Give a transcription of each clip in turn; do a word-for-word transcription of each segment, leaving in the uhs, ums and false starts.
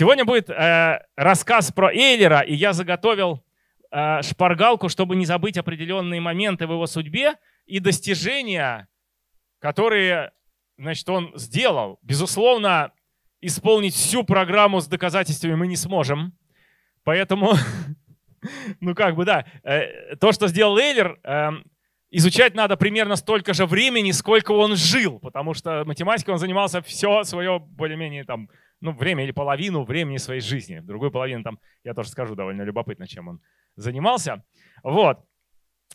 Сегодня будет э, рассказ про Эйлера, и я заготовил э, шпаргалку, чтобы не забыть определенные моменты в его судьбе и достижения, которые, значит, он сделал. Безусловно, исполнить всю программу с доказательствами мы не сможем, поэтому, ну как бы да, то, что сделал Эйлер, изучать надо примерно столько же времени, сколько он жил, потому что математикой он занимался все свое более-менее там, ну, время или половину времени своей жизни. Другую половину там, я тоже скажу, довольно любопытно, чем он занимался. Вот.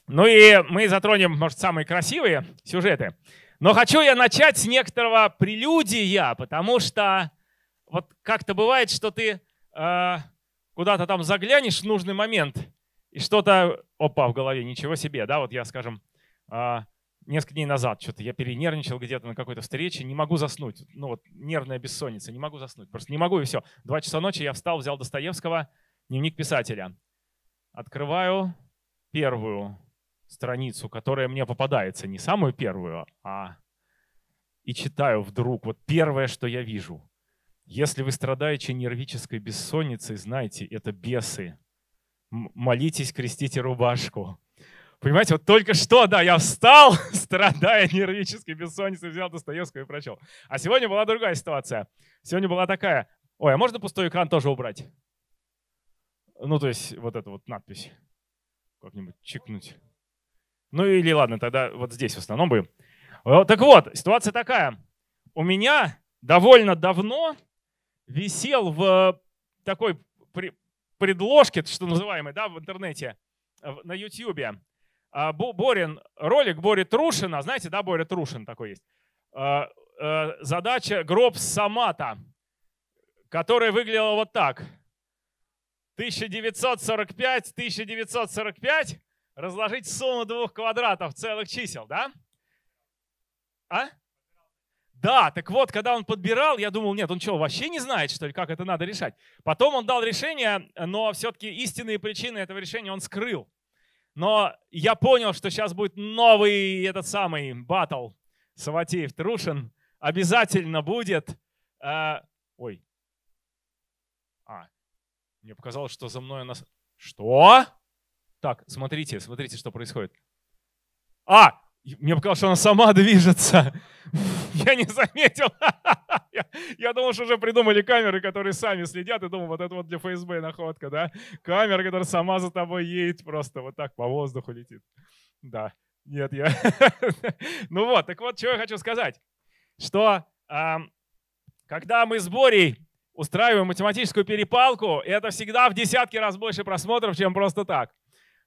Ну и мы затронем, может, самые красивые сюжеты. Но хочу я начать с некоторого прелюдия, потому что вот как-то бывает, что ты э, куда-то там заглянешь в нужный момент, и что-то, опа, в голове, ничего себе, да, вот я, скажем, э, несколько дней назад что-то я перенервничал где-то на какой-то встрече, не могу заснуть, ну вот нервная бессонница, не могу заснуть, просто не могу, и все. Два часа ночи я встал, взял Достоевского, дневник писателя. Открываю первую страницу, которая мне попадается, не самую первую, а и читаю вдруг, вот первое, что я вижу. Если вы страдаете нервической бессонницей, знайте, это бесы. Молитесь, крестите рубашку. Понимаете, вот только что, да, я встал, страдая нервической бессонницей, взял Достоевского и прочел. А сегодня была другая ситуация. Сегодня была такая. Ой, а можно пустой экран тоже убрать? Ну, то есть вот эту вот надпись как-нибудь чикнуть. Ну или ладно, тогда вот здесь в основном будем. Так вот, ситуация такая. У меня довольно давно висел в такой предложке, что называемой, да, в интернете, на Ютьюбе, Борин, ролик Бори Трушина. Знаете, да, Боря Трушин такой есть. Задача «Гроб Самата», которая выглядела вот так. тысяча девятьсот сорок пять, тысяча девятьсот сорок пять. Разложить сумму двух квадратов целых чисел, да? А? Да, так вот, когда он подбирал, я думал, нет, он что, вообще не знает, что ли, как это надо решать? Потом он дал решение, но все-таки истинные причины этого решения он скрыл. Но я понял, что сейчас будет новый этот самый батл Савватеев-Трушин. Обязательно будет... Э, ой. А, мне показалось, что за мной у нас... Что? Так, смотрите, смотрите, что происходит. А, мне показалось, что она сама движется. Я не заметил. я, я думал, что уже придумали камеры, которые сами следят. И думал, вот это вот для ФСБ находка, да? Камера, которая сама за тобой едет, просто вот так по воздуху летит. Да, нет, я... ну вот, так вот, что я хочу сказать. Что э, когда мы с Борей устраиваем математическую перепалку, это всегда в десятки раз больше просмотров, чем просто так.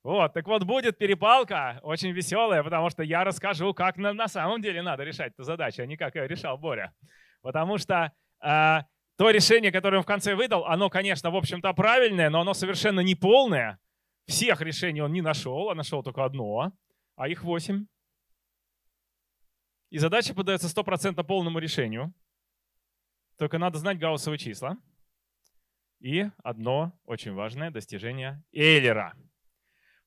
Вот, так вот, будет перепалка очень веселая, потому что я расскажу, как на, на самом деле надо решать эту задачу, а не как ее решал Боря. Потому что э, то решение, которое он в конце выдал, оно, конечно, в общем-то правильное, но оно совершенно не полное. Всех решений он не нашел, а нашел только одно, а их восемь. И задача подается сто процентов полному решению. Только надо знать гауссовы числа. И одно очень важное достижение Эйлера.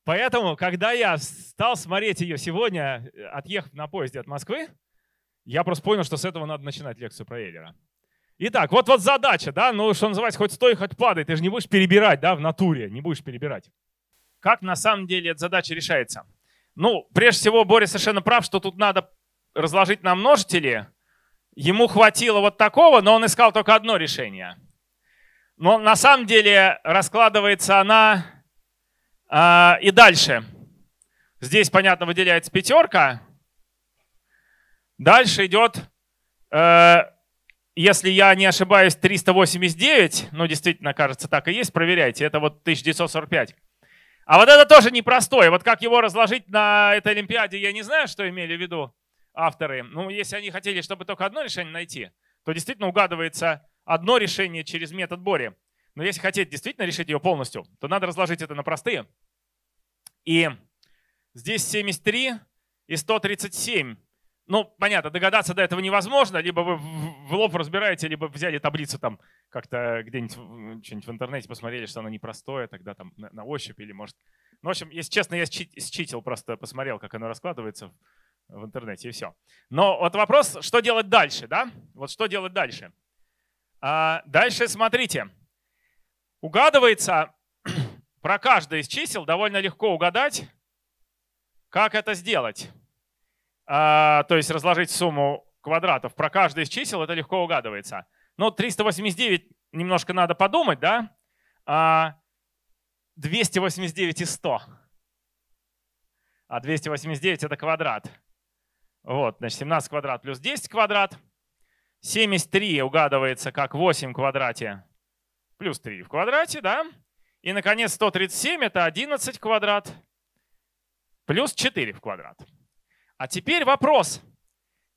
Поэтому, когда я стал смотреть ее сегодня, отъехав на поезде от Москвы, я просто понял, что с этого надо начинать лекцию про Эйлера. Итак, вот, вот задача, да, ну, что называется, хоть стой, хоть падай, ты же не будешь перебирать, да, в натуре, не будешь перебирать. Как на самом деле эта задача решается? Ну, прежде всего, Боря совершенно прав, что тут надо разложить на множители. Ему хватило вот такого, но он искал только одно решение. Но на самом деле раскладывается она... И дальше. Здесь, понятно, выделяется пятерка. Дальше идет, э, если я не ошибаюсь, триста восемьдесят девять. Ну, действительно, кажется, так и есть. Проверяйте. Это вот тысяча девятьсот сорок пять. А вот это тоже непростое. Вот как его разложить на этой Олимпиаде, я не знаю, что имели в виду авторы. Ну, если они хотели, чтобы только одно решение найти, то действительно угадывается одно решение через метод Бори. Но если хотите действительно решить ее полностью, то надо разложить это на простые. И здесь семьдесят три и сто тридцать семь. Ну, понятно, догадаться до этого невозможно. Либо вы в лоб разбираете, либо взяли таблицу там как-то где-нибудь что-нибудь в интернете, посмотрели, что она непростое, тогда там на ощупь или может... Ну, в общем, если честно, я считил, просто посмотрел, как оно раскладывается в интернете, и все. Но вот вопрос, что делать дальше, да? Вот что делать дальше? А дальше смотрите. Угадывается, про каждое из чисел довольно легко угадать, как это сделать. А, то есть разложить сумму квадратов. Про каждое из чисел это легко угадывается. Но триста восемьдесят девять немножко надо подумать, да? А двести восемьдесят девять и сто. А двести восемьдесят девять это квадрат. Вот, значит, семнадцать квадрат плюс десять квадрат. семьдесят три угадывается как восемь в квадрате плюс три в квадрате, да? И, наконец, сто тридцать семь это одиннадцать в квадрат плюс четыре в квадрат. А теперь вопрос.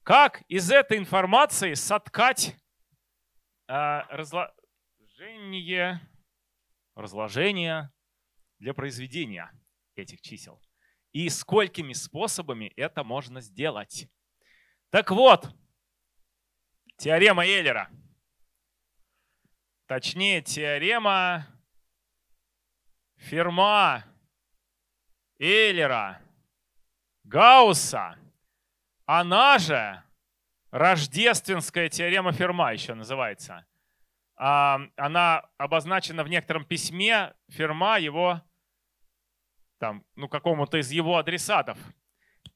Как из этой информации соткать э, разложение, разложение для произведения этих чисел? И сколькими способами это можно сделать? Так вот, теорема Эйлера. Точнее, теорема Ферма, Эйлера, Гаусса. Она же рождественская теорема Ферма еще называется. Она обозначена в некотором письме Ферма его, там, ну, какому-то из его адресатов.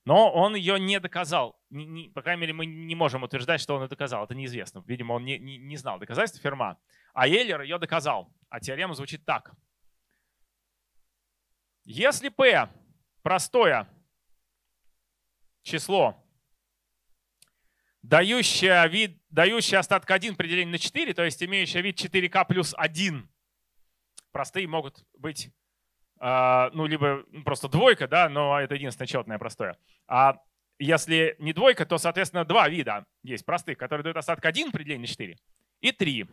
Но он ее не доказал. Не, не, по крайней мере, мы не можем утверждать, что он ее доказал. Это неизвестно. Видимо, он не, не, не знал доказательств Ферма. А Эйлер ее доказал. А теорема звучит так. Если P простое число, дающее, вид, дающее остаток один при делении на четыре, то есть имеющее вид четыре ка плюс один, простые могут быть, э, ну, либо просто двойка, да, но это единственное четное простое. А если не двойка, то, соответственно, два вида есть простых, которые дают остаток один при делении на четыре и три.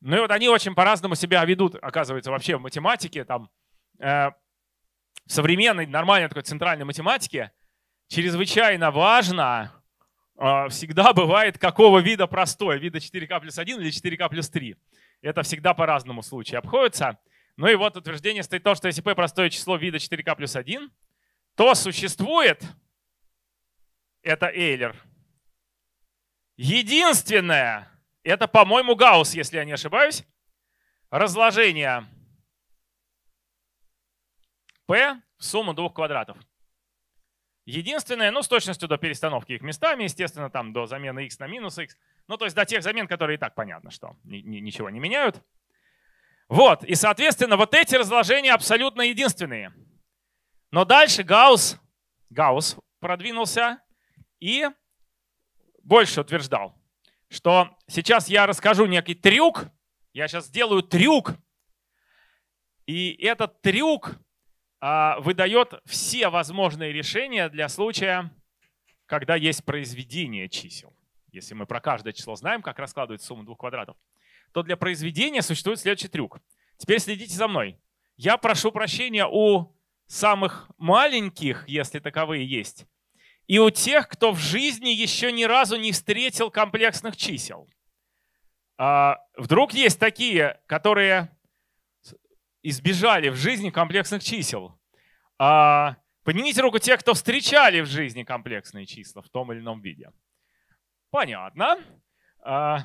Ну и вот они очень по-разному себя ведут, оказывается, вообще в математике, там, э, в современной, нормальной такой центральной математике. Чрезвычайно важно, всегда бывает, какого вида простой. Вида четыре ка плюс один или четыре ка плюс три. Это всегда по-разному случае обходится. Ну и вот утверждение стоит то, что если P простое число вида четыре ка плюс один, то существует, это Эйлер, единственное, это, по-моему, Гаусс, если я не ошибаюсь, разложение P в сумму двух квадратов. Единственное, ну, с точностью до перестановки их местами, естественно, там до замены x на минус x. Ну, то есть до тех замен, которые и так понятно, что ничего не меняют. Вот, и, соответственно, вот эти разложения абсолютно единственные. Но дальше Гаусс, Гаусс продвинулся и больше утверждал, что сейчас я расскажу некий трюк, я сейчас сделаю трюк, и этот трюк выдает все возможные решения для случая, когда есть произведение чисел. Если мы про каждое число знаем, как раскладывается сумма двух квадратов, то для произведения существует следующий трюк. Теперь следите за мной. Я прошу прощения у самых маленьких, если таковые есть, и у тех, кто в жизни еще ни разу не встретил комплексных чисел. А вдруг есть такие, которые избежали в жизни комплексных чисел. А, поднимите руку тех, кто встречали в жизни комплексные числа в том или ином виде. Понятно. А...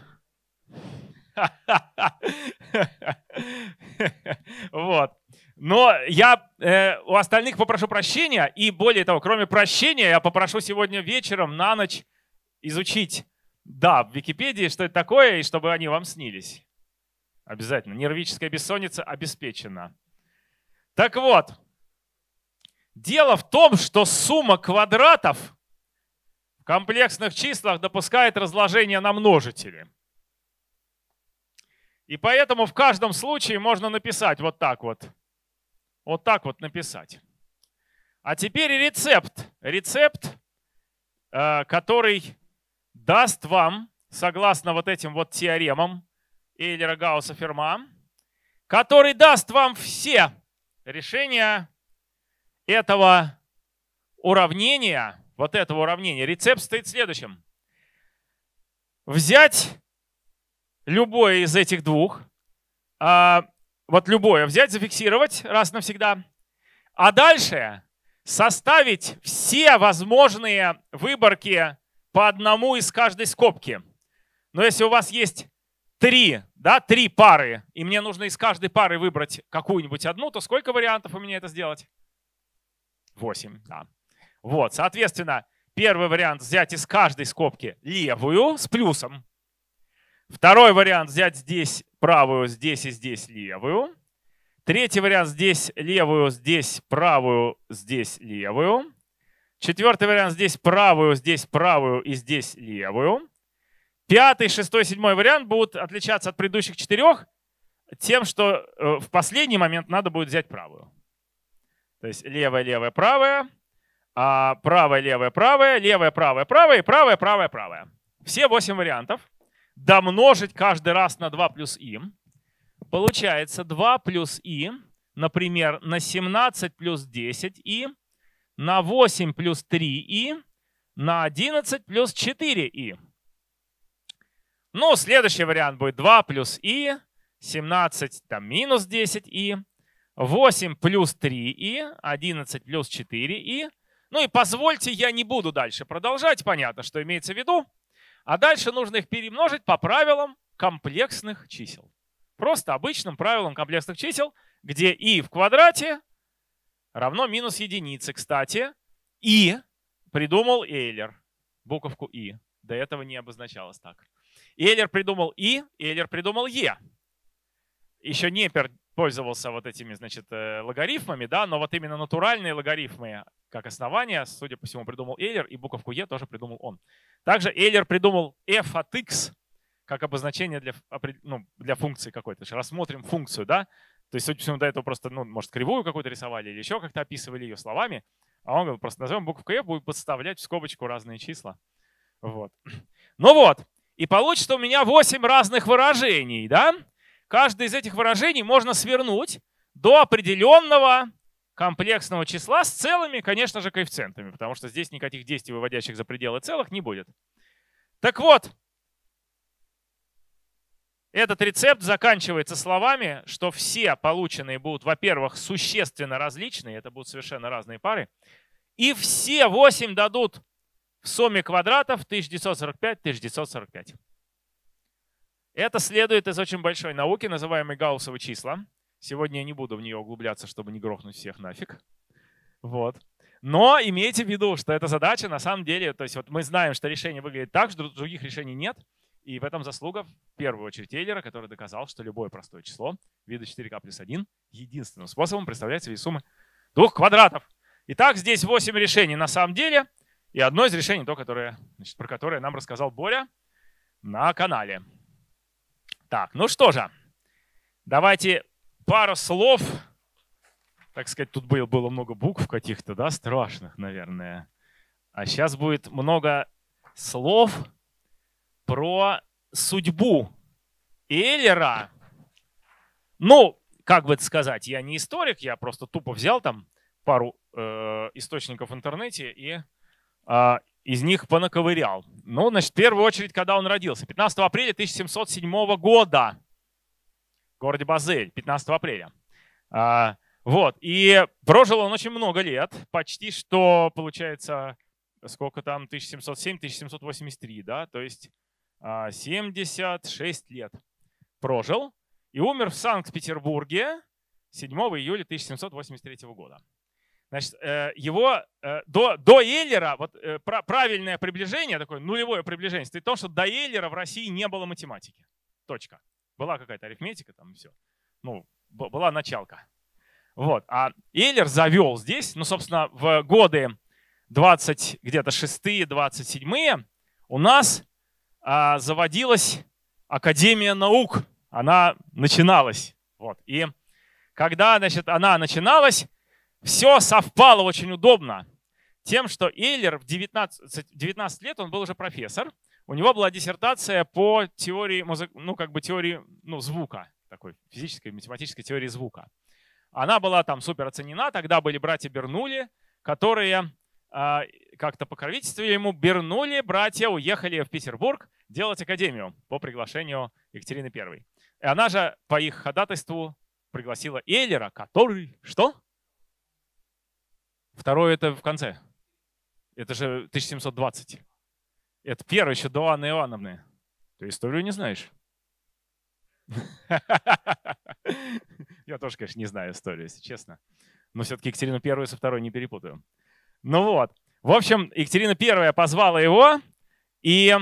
вот. Но я э, у остальных попрошу прощения. И более того, кроме прощения, я попрошу сегодня вечером на ночь изучить, да, в Википедии, что это такое, и чтобы они вам снились. Обязательно. Нервическая бессонница обеспечена. Так вот, дело в том, что сумма квадратов в комплексных числах допускает разложение на множители. И поэтому в каждом случае можно написать вот так вот. Вот так вот написать. А теперь рецепт. Рецепт, который даст вам, согласно вот этим вот теоремам, Эйлера, Гаусса, Ферма, который даст вам все решения этого уравнения, вот этого уравнения. Рецепт стоит в следующем. Взять любое из этих двух, вот любое взять, зафиксировать раз навсегда, а дальше составить все возможные выборки по одному из каждой скобки. Но если у вас есть три да, три пары, и мне нужно из каждой пары выбрать какую-нибудь одну, то сколько вариантов у меня это сделать? восемь, да. Вот, соответственно, первый вариант взять из каждой скобки левую с плюсом. Второй вариант взять здесь правую, здесь и здесь левую. Третий вариант здесь левую, здесь правую, здесь левую. Четвертый вариант здесь правую, здесь правую и здесь левую. Пятый, шестой, седьмой вариант будут отличаться от предыдущих четырех тем, что в последний момент надо будет взять правую. То есть левая, левая, правая, правая, левая, правая, левая, правая, правая и правая, правая, правая. Все восемь вариантов домножить каждый раз на два плюс и. Получается два плюс и, например, на семнадцать плюс десять и, на восемь плюс три и, на одиннадцать плюс четыре и. Ну, следующий вариант будет два плюс и, семнадцать там, минус десять и, восемь плюс три и, одиннадцать плюс четыре и. Ну и позвольте, я не буду дальше продолжать, понятно, что имеется в виду. А дальше нужно их перемножить по правилам комплексных чисел. Просто обычным правилам комплексных чисел, где и в квадрате равно минус единице. Кстати, и придумал Эйлер, буковку и. До этого не обозначалось так. Эйлер придумал И, Эйлер придумал Е. Еще Непер пользовался вот этими, значит, логарифмами, да, но вот именно натуральные логарифмы как основание, судя по всему, придумал Эйлер, и буковку Е тоже придумал он. Также Эйлер придумал F от X как обозначение для, ну, для функции какой-то. Рассмотрим функцию, да. То есть, судя по всему, до этого просто, ну, может, кривую какую-то рисовали или еще как-то описывали ее словами. А он говорил, просто назовем буковку F, будет подставлять в скобочку разные числа. Вот. Ну вот. И получится у меня восемь разных выражений, да? Каждое из этих выражений можно свернуть до определенного комплексного числа с целыми, конечно же, коэффициентами, потому что здесь никаких действий, выводящих за пределы целых, не будет. Так вот, этот рецепт заканчивается словами, что все полученные будут, во-первых, существенно различные, это будут совершенно разные пары, и все восемь дадут в сумме квадратов тысяча девятьсот сорок пять тысяча девятьсот сорок пять. Это следует из очень большой науки, называемой гауссовы числа. Сегодня я не буду в нее углубляться, чтобы не грохнуть всех нафиг. Вот. Но имейте в виду, что эта задача на самом деле, то есть вот мы знаем, что решение выглядит так, что других решений нет. И в этом заслуга, в первую очередь, Эйлера, который доказал, что любое простое число вида четыре ка плюс один единственным способом представляется в виде суммы двух квадратов. Итак, здесь восемь решений на самом деле. И одно из решений, то, которое, значит, про которое нам рассказал Боря на канале. Так, ну что же, давайте пару слов. Так сказать, тут было много букв каких-то, да, страшных, наверное. А сейчас будет много слов про судьбу Эйлера. Ну, как бы это сказать, я не историк, я просто тупо взял там пару э, источников в интернете и... из них понаковырял. Ну, значит, в первую очередь, когда он родился. пятнадцатого апреля тысяча семьсот седьмого года в городе Базель. пятнадцатого апреля. А, вот. И прожил он очень много лет. Почти что, получается, сколько там, тысяча семьсот семь — тысяча семьсот восемьдесят три, да? То есть семьдесят шесть лет прожил. И умер в Санкт-Петербурге седьмого июля тысяча семьсот восемьдесят третьего года. Значит, его до, до Эйлера, вот правильное приближение, такое нулевое приближение, стоит в том, что до Эйлера в России не было математики. Точка. Была какая-то арифметика, там и все. Ну, была началка. Вот. А Эйлер завел здесь, ну, собственно, в годы двадцать, где-то шестые, двадцать седьмые у нас а, заводилась Академия наук. Она начиналась. Вот. И когда, значит, она начиналась, все совпало очень удобно тем, что Эйлер в девятнадцать, девятнадцать лет, он был уже профессор. У него была диссертация по теории, ну, как бы теории ну, звука, такой физической, математической теории звука. Она была там супер оценена. Тогда были братья Бернулли, которые э, как-то покровительствовали ему. Бернулли, братья уехали в Петербург делать академию по приглашению Екатерины Первой. И она же по их ходатайству пригласила Эйлера, который что? Второе это в конце. Это же тысяча семьсот двадцать. Это первое еще до Анны Ивановны. Ты историю не знаешь. Я тоже, конечно, не знаю историю, если честно. Но все-таки Екатерину Первую со второй не перепутаю. Ну вот. В общем, Екатерина Первая позвала его. И,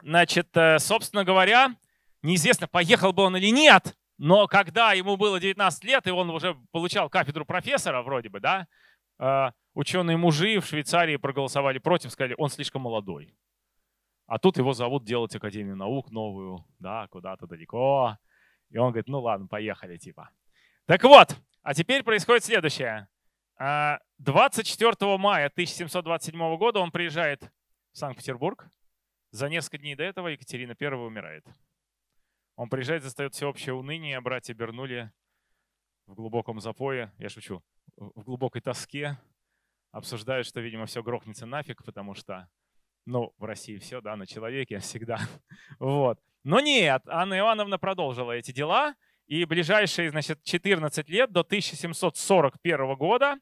значит, собственно говоря, неизвестно, поехал бы он или нет. Но когда ему было девятнадцать лет, и он уже получал кафедру профессора, вроде бы, да, ученые-мужи в Швейцарии проголосовали против, сказали, он слишком молодой. А тут его зовут делать Академию наук новую, да, куда-то далеко. И он говорит, ну ладно, поехали, типа. Так вот, а теперь происходит следующее. двадцать четвёртого мая тысяча семьсот двадцать седьмого года он приезжает в Санкт-Петербург. За несколько дней до этого Екатерина Первая умирает. Он приезжает, застает всеобщее уныние, братья Бернулли в глубоком запое, я шучу, в глубокой тоске, обсуждают, что, видимо, все грохнется нафиг, потому что, ну, в России все, да, на человеке всегда. Вот. Но нет, Анна Ивановна продолжила эти дела, и ближайшие, значит, четырнадцать лет до тысяча семьсот сорок первого года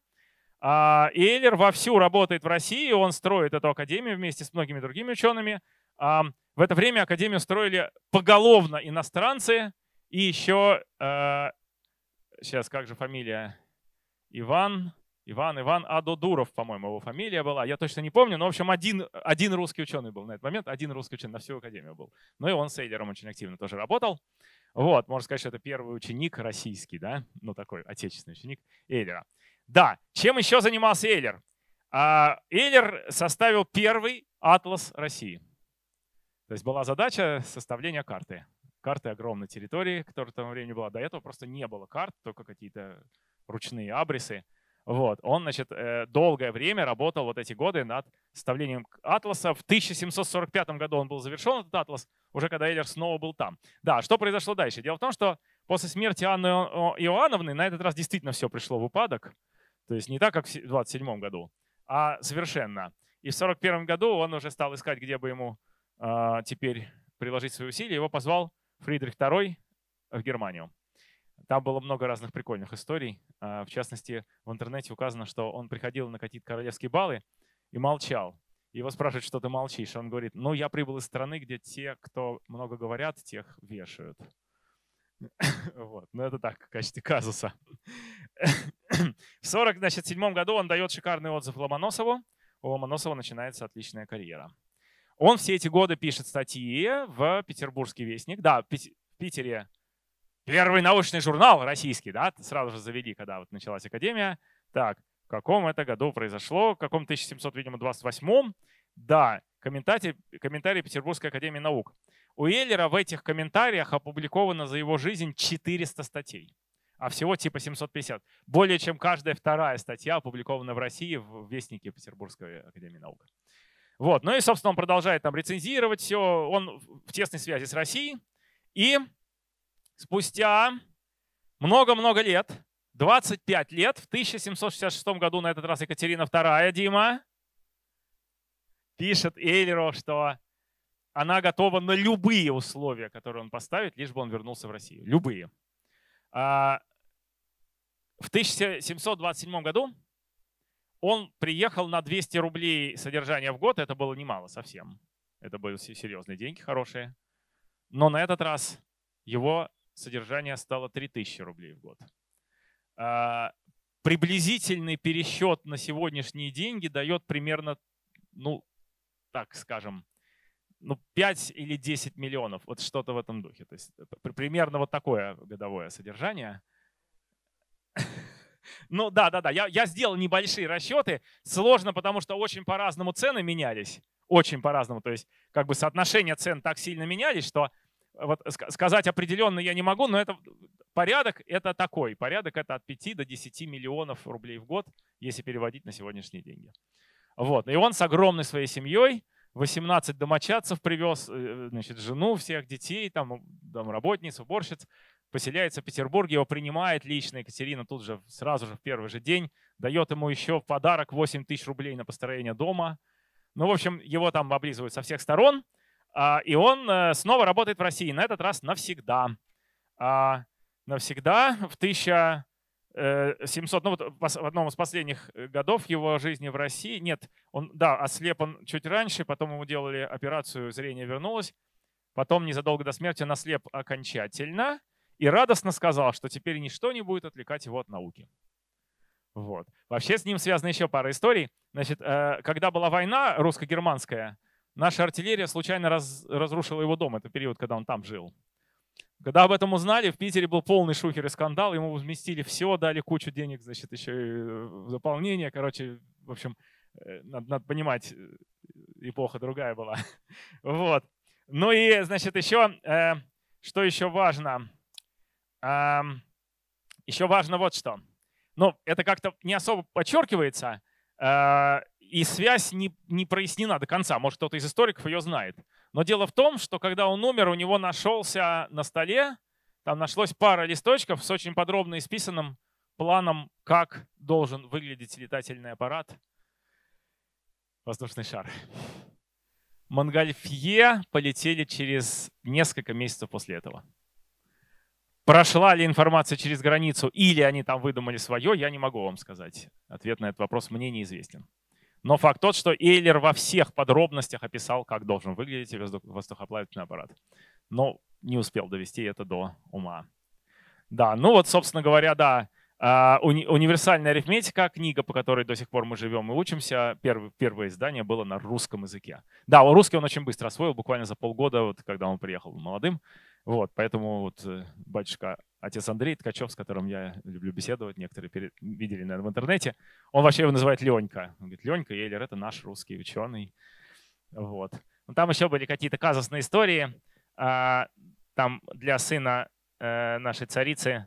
Эйлер вовсю работает в России, он строит эту академию вместе с многими другими учеными. В это время академию строили поголовно иностранцы и еще, э, сейчас как же фамилия, Иван, Иван, Иван Адодуров, по-моему, его фамилия была, я точно не помню, но в общем один, один русский ученый был на этот момент, один русский ученый на всю академию был. Ну и он с Эйлером очень активно тоже работал. Вот, можно сказать, что это первый ученик российский, да, ну такой отечественный ученик Эйлера. Да, чем еще занимался Эйлер? Эйлер составил первый атлас России. То есть была задача составления карты. Карты огромной территории, которая в то время была. До этого просто не было карт, только какие-то ручные абрисы. Вот. Он, значит, долгое время работал вот эти годы над составлением атласа. В тысяча семьсот сорок пятом году он был завершен, этот атлас, уже когда Эйлер снова был там. Да, что произошло дальше? Дело в том, что после смерти Анны Иоанновны на этот раз действительно все пришло в упадок. То есть не так, как в двадцать седьмом году, а совершенно. И в сорок первом году он уже стал искать, где бы ему теперь приложить свои усилия, его позвал Фридрих Второй в Германию. Там было много разных прикольных историй. В частности, в интернете указано, что он приходил на какие-то королевские балы и молчал. Его спрашивают, что ты молчишь. Он говорит, ну, я прибыл из страны, где те, кто много говорят, тех вешают. Вот. Ну, это так, в качестве казуса. В сорок седьмом году он дает шикарный отзыв Ломоносову. У Ломоносова начинается отличная карьера. Он все эти годы пишет статьи в «Петербургский вестник». Да, в Питере первый научный журнал российский, да, сразу же завели, когда вот началась академия. Так, в каком это году произошло? В каком тысяча семьсот двадцать восьмом? Да, комментарии, комментарии Петербургской академии наук. У Эйлера в этих комментариях опубликовано за его жизнь четыреста статей, а всего типа семьсот пятьдесят. Более чем каждая вторая статья опубликована в России в «Вестнике Петербургской академии наук». Вот. Ну и, собственно, он продолжает там рецензировать все. Он в тесной связи с Россией. И спустя много-много лет, двадцать пять лет, в тысяча семьсот шестьдесят шестом году, на этот раз Екатерина Вторая, Дима, пишет Эйлеру, что она готова на любые условия, которые он поставит, лишь бы он вернулся в Россию. Любые. В тысяча семьсот двадцать седьмом году он приехал на двести рублей содержания в год. Это было немало совсем. Это были серьезные деньги, хорошие. Но на этот раз его содержание стало три тысячи рублей в год. А, приблизительный пересчет на сегодняшние деньги дает примерно, ну, так скажем, ну, пять или десять миллионов. Вот что-то в этом духе. То есть примерно вот такое годовое содержание. Ну да, да, да. Я, я сделал небольшие расчеты. Сложно, потому что очень по-разному цены менялись. Очень по-разному. То есть как бы соотношение цен так сильно менялись, что вот сказать определенно я не могу, но это порядок это такой. Порядок это от пяти до десяти миллионов рублей в год, если переводить на сегодняшние деньги. Вот. И он с огромной своей семьей, восемнадцать домочадцев привез, значит, жену, всех детей, там, домработниц, уборщиц. Поселяется в Петербурге, его принимает лично Екатерина тут же, сразу же в первый же день, дает ему еще в подарок восемь тысяч рублей на построение дома. Ну, в общем, его там облизывают со всех сторон, и он снова работает в России, на этот раз навсегда. Навсегда в тысяча семисотом, ну, вот в одном из последних годов его жизни в России, нет, он, да, ослеп он чуть раньше, потом ему делали операцию, зрение вернулось. Потом незадолго до смерти наслеп окончательно и радостно сказал, что теперь ничто не будет отвлекать его от науки. Вот. Вообще с ним связана еще пара историй. Значит, когда была война русско-германская, наша артиллерия случайно раз, разрушила его дом. Это период, когда он там жил. Когда об этом узнали, в Питере был полный шухер и скандал. Ему возместили все, дали кучу денег, значит, еще и заполнение. Короче, в общем, надо, надо понимать, эпоха другая была. Вот. Ну и, значит, еще, э, что еще важно? Э, еще важно вот что. Ну, это как-то не особо подчеркивается, э, и связь не, не прояснена до конца. Может, кто-то из историков ее знает. Но дело в том, что когда он умер, у него нашелся на столе, там нашлось пара листочков с очень подробно исписанным планом, как должен выглядеть летательный аппарат, воздушный шар. Монгольфье полетели через несколько месяцев после этого. Прошла ли информация через границу или они там выдумали свое, я не могу вам сказать. Ответ на этот вопрос мне неизвестен. Но факт тот, что Эйлер во всех подробностях описал, как должен выглядеть воздухоплавательный аппарат. Но не успел довести это до ума. Да, ну вот, собственно говоря, да, уни универсальная арифметика, книга, по которой до сих пор мы живем и учимся. Первое, первое издание было на русском языке. Да, русский он очень быстро освоил, буквально за полгода, вот, когда он приехал молодым. Вот, поэтому вот батюшка, отец Андрей Ткачев, с которым я люблю беседовать, некоторые перед... видели, наверное, в интернете, он вообще его называет Ленька. Он говорит, Ленька Эйлер — это наш русский ученый. Вот. Но там еще были какие-то казусные истории. Там для сына нашей царицы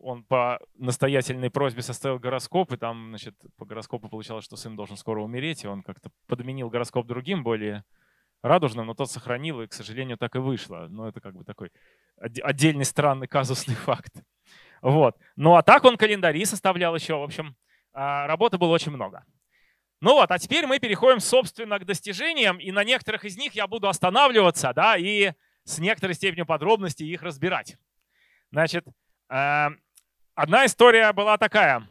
он по настоятельной просьбе составил гороскоп, и там, значит, по гороскопу получалось, что сын должен скоро умереть, и он как-то подменил гороскоп другим, более радужным, но тот сохранил, и, к сожалению, так и вышло. Но это как бы такой отдельный странный казусный факт. Вот. Ну а так он календари составлял еще. В общем, работы было очень много. Ну вот, а теперь мы переходим, собственно, к достижениям, и на некоторых из них я буду останавливаться, да, и с некоторой степенью подробности их разбирать. Значит, одна история была такая.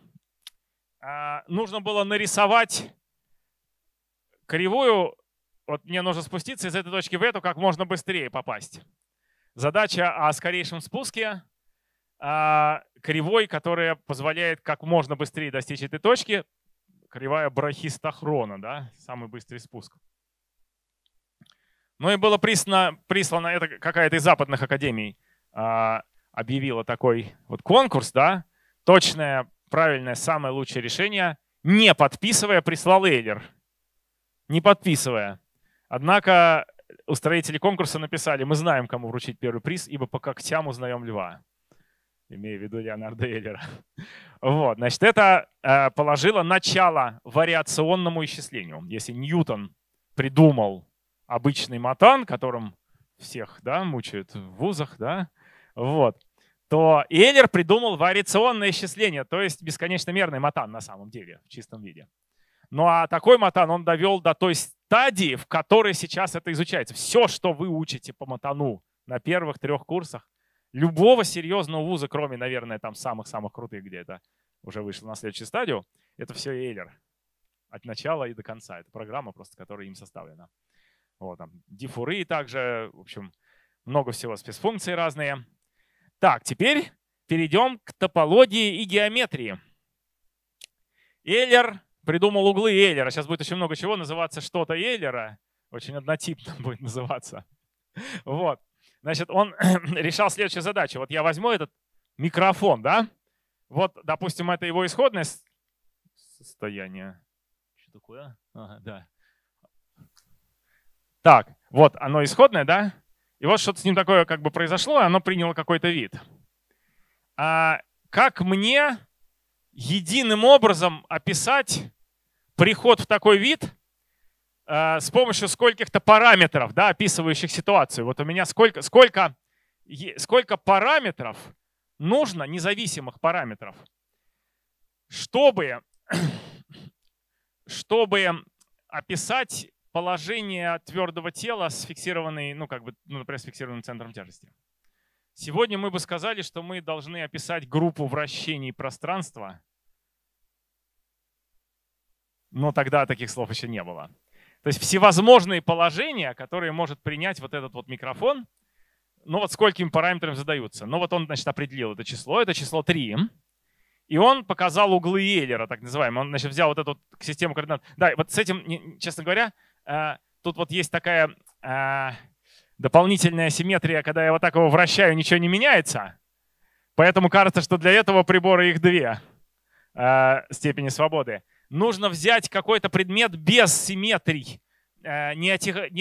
Нужно было нарисовать кривую. Вот мне нужно спуститься из этой точки в эту как можно быстрее попасть. Задача о скорейшем спуске, кривой, которая позволяет как можно быстрее достичь этой точки. Кривая брахистохрона, да, самый быстрый спуск. Ну и было прислано, прислано это какая-то из западных академий объявила такой вот конкурс, да, точное, правильное, самое лучшее решение, не подписывая, прислал Эйлер. Не подписывая. Однако устроители конкурса написали, мы знаем, кому вручить первый приз, ибо по когтям узнаем льва. Имея в виду Леонарда Эйлера. Вот, значит, это положило начало вариационному исчислению. Если Ньютон придумал обычный матан, которым всех, да, мучают в вузах, да, вот, то Эйлер придумал вариационное исчисление, то есть бесконечно-мерный матан на самом деле, в чистом виде. Ну а такой матан он довел до той стадии, в которой сейчас это изучается. Все, что вы учите по матану на первых трех курсах, любого серьезного вуза, кроме, наверное, там самых-самых крутых, где это уже вышло на следующую стадию, это все Эйлер. От начала и до конца. Это программа просто, которая им составлена. Вот, там, дифуры также, в общем, много всего, спецфункции разные. Так, теперь перейдем к топологии и геометрии. Эйлер придумал углы Эйлера. Сейчас будет очень много чего называться что-то Эйлера. Очень однотипно будет называться. Вот. Значит, он решал следующую задачу. Вот я возьму этот микрофон, да? Вот, допустим, это его исходное состояние. Что такое? Ага, да. Так, вот оно исходное, да? И вот что-то с ним такое как бы произошло, и оно приняло какой-то вид. А как мне единым образом описать приход в такой вид э, с помощью скольких-то параметров, да, описывающих ситуацию. Вот у меня сколько, сколько, сколько параметров нужно, независимых параметров, чтобы, чтобы описать положение твердого тела с фиксированной, ну, как бы, ну, например, с фиксированным центром тяжести. Сегодня мы бы сказали, что мы должны описать группу вращений пространства, но тогда таких слов еще не было. То есть всевозможные положения, которые может принять вот этот вот микрофон, ну вот скольким параметрам задаются. Ну вот он, значит, определил это число, это число три. И он показал углы Эйлера, так называемые. Он, значит, взял вот эту систему координат. Да, вот с этим, честно говоря, тут вот есть такая дополнительная симметрия, когда я вот так его вращаю, ничего не меняется. Поэтому кажется, что для этого прибора их две степени свободы. Нужно взять какой-то предмет без симметрий, не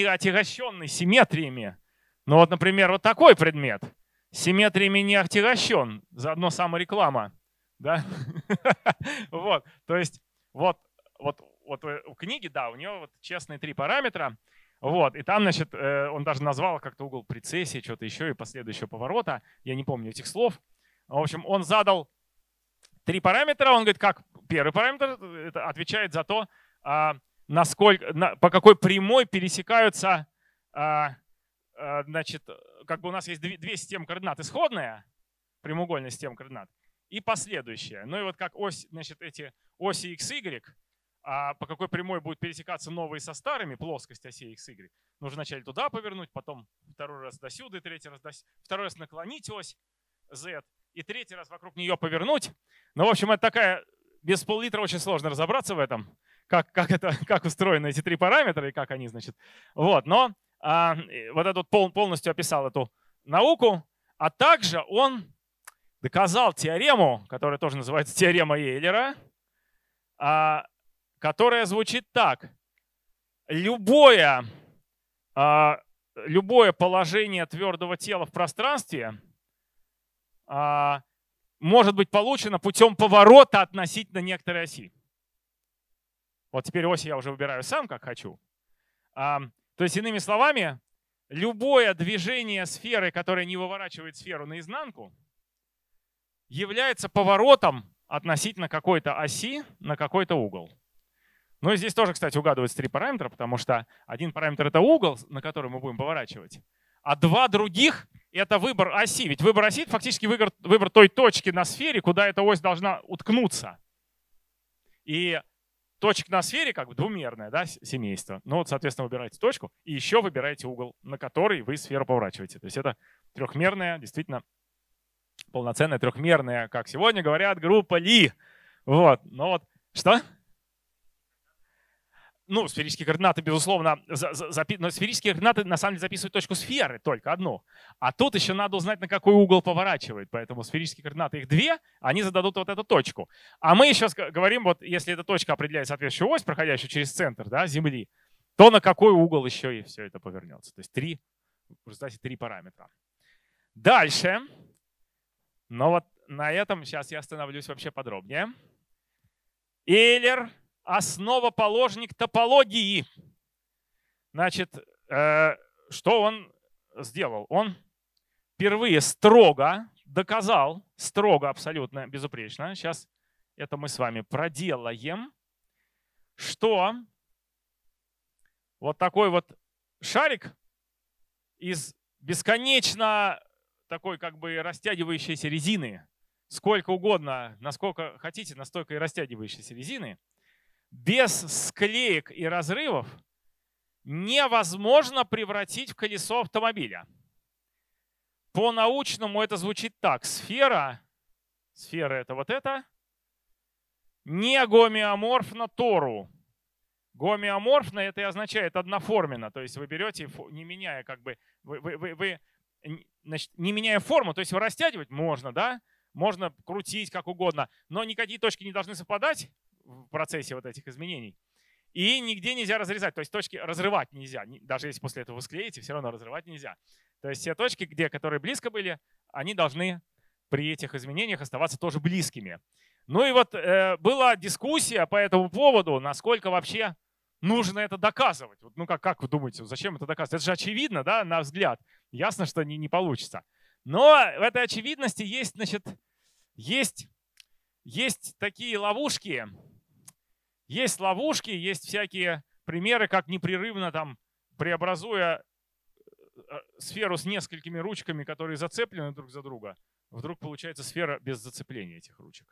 отягощенный симметриями. Ну вот, например, вот такой предмет. Симметриями не отягощен. Заодно самореклама. Да? Вот, то есть вот, вот, вот у книги, да, у нее вот честные три параметра. Вот, и там, значит, он даже назвал как-то угол прецессии, что-то еще и последующего поворота. Я не помню этих слов. В общем, он задал три параметра. Он говорит, как первый параметр это отвечает за то, насколько, на, по какой прямой пересекаются, значит, как бы у нас есть две, две системы координат. Исходная, прямоугольная система координат. И последующее. Ну и вот как ось, значит, эти оси икс игрек, а по какой прямой будут пересекаться новые со старыми, плоскость оси икс игрек, нужно вначале туда повернуть, потом второй раз до сюда, третий раз до сюда, второй раз наклонить ось Z и третий раз вокруг нее повернуть. Ну, в общем, это такая, без пол-литра очень сложно разобраться в этом, как, как, это, как устроены эти три параметра и как они, значит. Вот, но а, вот этот полностью описал эту науку, а также он доказал теорему, которая тоже называется теорема Эйлера, которая звучит так. Любое, любое положение твердого тела в пространстве может быть получено путем поворота относительно некоторой оси. Вот теперь оси я уже выбираю сам, как хочу. То есть, иными словами, любое движение сферы, которое не выворачивает сферу наизнанку, является поворотом относительно какой-то оси на какой-то угол. Ну и здесь тоже, кстати, угадываются три параметра, потому что один параметр — это угол, на который мы будем поворачивать, а два других — это выбор оси. Ведь выбор оси — это фактически выбор, выбор той точки на сфере, куда эта ось должна уткнуться. И точек на сфере как бы двумерное, да, семейство. Ну вот, соответственно, выбираете точку и еще выбираете угол, на который вы сферу поворачиваете. То есть это трехмерное, действительно, полноценная трехмерная, как сегодня говорят, группа Ли. Вот, ну вот, что? Ну, сферические координаты, безусловно, за, за, за, но сферические координаты на самом деле записывают точку сферы, только одну. А тут еще надо узнать, на какой угол поворачивает. Поэтому сферические координаты, их две, они зададут вот эту точку. А мы еще говорим, вот если эта точка определяет соответствующую ось, проходящую через центр, да, Земли, то на какой угол еще и все это повернется. То есть три, в результате три параметра. Дальше. Но вот на этом сейчас я остановлюсь вообще подробнее. Эйлер — основоположник топологии. Значит, э, что он сделал? Он впервые строго доказал, строго, абсолютно, безупречно, сейчас это мы с вами проделаем, что вот такой вот шарик из бесконечно такой как бы растягивающейся резины, сколько угодно, насколько хотите, настолько и растягивающейся резины, без склеек и разрывов невозможно превратить в колесо автомобиля. По-научному это звучит так. Сфера, сфера это вот это, не гомеоморфна тору. Гомеоморфна это и означает одноформенно. То есть вы берете, не меняя как бы, вы, вы, вы значит, не меняя форму, то есть его растягивать можно, да, можно крутить как угодно, но никакие точки не должны совпадать в процессе вот этих изменений. И нигде нельзя разрезать, то есть точки разрывать нельзя, даже если после этого вы склеите, все равно разрывать нельзя. То есть все точки, где, которые близко были, они должны при этих изменениях оставаться тоже близкими. Ну и вот э, была дискуссия по этому поводу, насколько вообще нужно это доказывать. Ну как, как вы думаете, зачем это доказывать? Это же очевидно, да, на взгляд. Ясно, что не, не получится. Но в этой очевидности есть, значит, есть, есть такие ловушки. Есть ловушки, есть всякие примеры, как непрерывно там, преобразуя сферу с несколькими ручками, которые зацеплены друг за друга, вдруг получается сфера без зацепления этих ручек.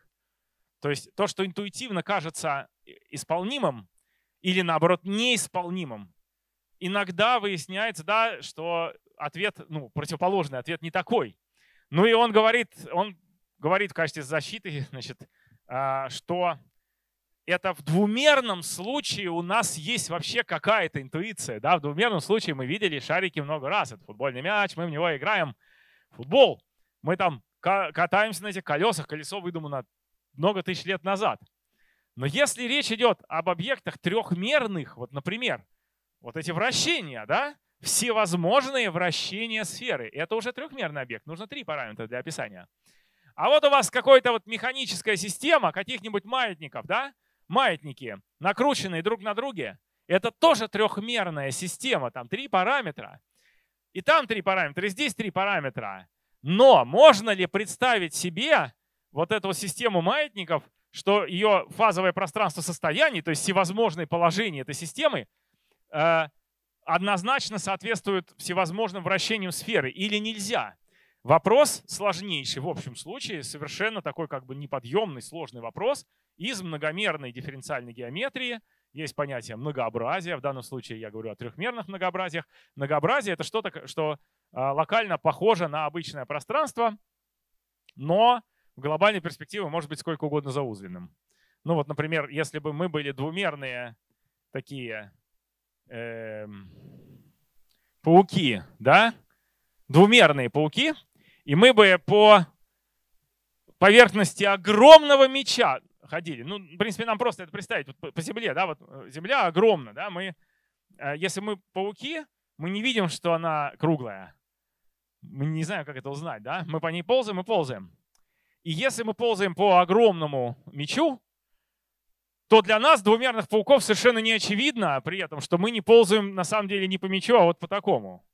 То есть то, что интуитивно кажется исполнимым, или, наоборот, неисполнимым. Иногда выясняется, да, что ответ, ну, противоположный ответ не такой. Ну и он говорит, он говорит в качестве защиты, значит, что это в двумерном случае у нас есть вообще какая-то интуиция. Да? В двумерном случае мы видели шарики много раз. Это футбольный мяч, мы в него играем. Футбол. Мы там катаемся на этих колесах. Колесо выдумано много тысяч лет назад. Но если речь идет об объектах трехмерных, вот, например, вот эти вращения, да, всевозможные вращения сферы, это уже трехмерный объект, нужно три параметра для описания. А вот у вас какая-то вот механическая система каких-нибудь маятников, да, маятники, накрученные друг на друге, это тоже трехмерная система, там три параметра, и там три параметра, и здесь три параметра. Но можно ли представить себе вот эту систему маятников, что ее фазовое пространство состояний, то есть всевозможные положения этой системы, э, однозначно соответствуют всевозможным вращениям сферы или нельзя? Вопрос сложнейший, в общем случае, совершенно такой как бы неподъемный, сложный вопрос из многомерной дифференциальной геометрии. Есть понятие многообразия, в данном случае я говорю о трехмерных многообразиях. Многообразие — это что-то, что э, локально похоже на обычное пространство, но в глобальной перспективе может быть сколько угодно заузленным. Ну вот, например, если бы мы были двумерные такие э, пауки, да, двумерные пауки, и мы бы по поверхности огромного мяча ходили. Ну, в принципе, нам просто это представить. Вот по земле, да, вот земля огромна, да, мы, э, если мы пауки, мы не видим, что она круглая. Мы не знаем, как это узнать, да. Мы по ней ползаем и ползаем. И если мы ползаем по огромному мячу, то для нас, двумерных пауков, совершенно не очевидно при этом, что мы не ползаем на самом деле не по мячу, а вот по такому.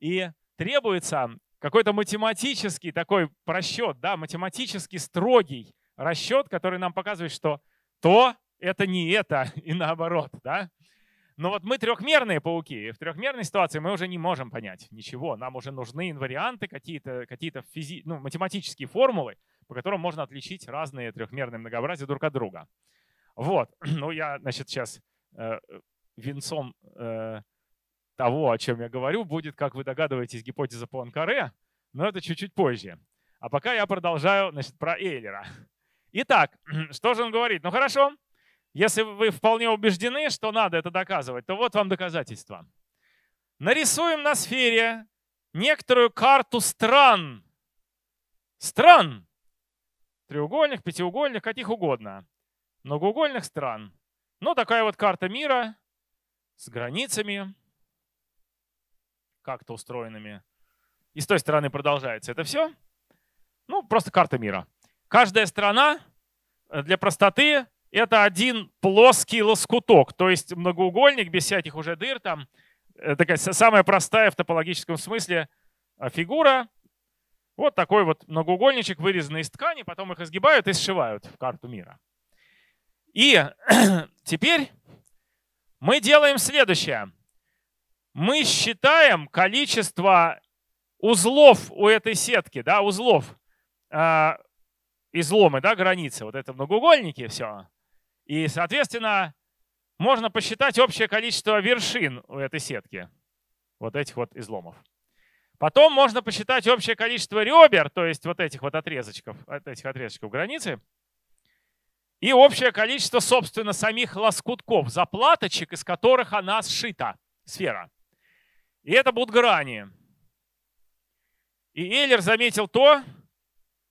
И требуется какой-то математический такой просчет, да, математически строгий расчет, который нам показывает, что то это не это и наоборот. Да? Но вот мы трехмерные пауки, и в трехмерной ситуации мы уже не можем понять ничего. Нам уже нужны инварианты, какие-то, какие-то физи... ну, математические формулы, по которым можно отличить разные трехмерные многообразия друг от друга. Вот, ну я, значит, сейчас э, венцом э, того, о чем я говорю, будет, как вы догадываетесь, гипотеза Пуанкаре, но это чуть-чуть позже. А пока я продолжаю, значит, про Эйлера. Итак, что же он говорит? Ну хорошо, если вы вполне убеждены, что надо это доказывать, то вот вам доказательства. Нарисуем на сфере некоторую карту стран. Стран. Треугольных, пятиугольных, каких угодно. Многоугольных стран. Ну, такая вот карта мира с границами, как-то устроенными. И с той стороны продолжается это все. Ну, просто карта мира. Каждая страна для простоты это один плоский лоскуток. То есть многоугольник без всяких уже дыр. Там такая самая простая в топологическом смысле фигура. Вот такой вот многоугольничек, вырезанный из ткани, потом их изгибают и сшивают в карту мира. И теперь мы делаем следующее. Мы считаем количество узлов у этой сетки, да, узлов, э, изломы, да, границы, вот это многоугольники, все. И, соответственно, можно посчитать общее количество вершин у этой сетки, вот этих вот изломов. Потом можно посчитать общее количество ребер, то есть вот этих вот отрезочков, этих отрезочков границы. И общее количество, собственно, самих лоскутков, заплаточек, из которых она сшита, сфера. И это будут грани. И Эйлер заметил то,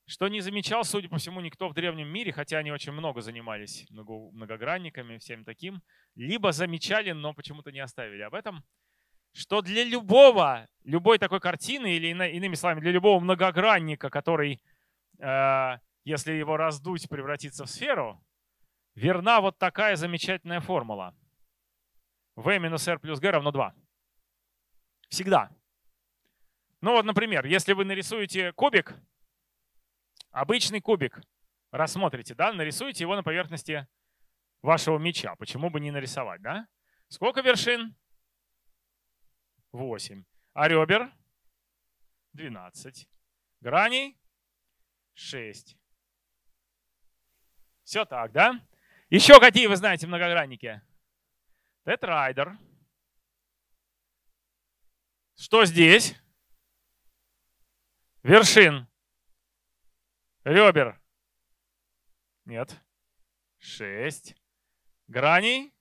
что не замечал, судя по всему, никто в древнем мире, хотя они очень много занимались многогранниками, всем таким, либо замечали, но почему-то не оставили об этом. Что для любого, любой такой картины, или иными словами, для любого многогранника, который, э, если его раздуть, превратится в сферу, верна вот такая замечательная формула. V минус R плюс G равно два. Всегда. Ну вот, например, если вы нарисуете кубик, обычный кубик, рассмотрите, да, нарисуйте его на поверхности вашего мяча. Почему бы не нарисовать, да? Сколько вершин? восемь. А ребер? двенадцать. Граней? шесть. Все так, да? Еще какие вы знаете многогранники? Тетрайдер. Что здесь? Вершин. Ребер. Нет. Шесть. Граней.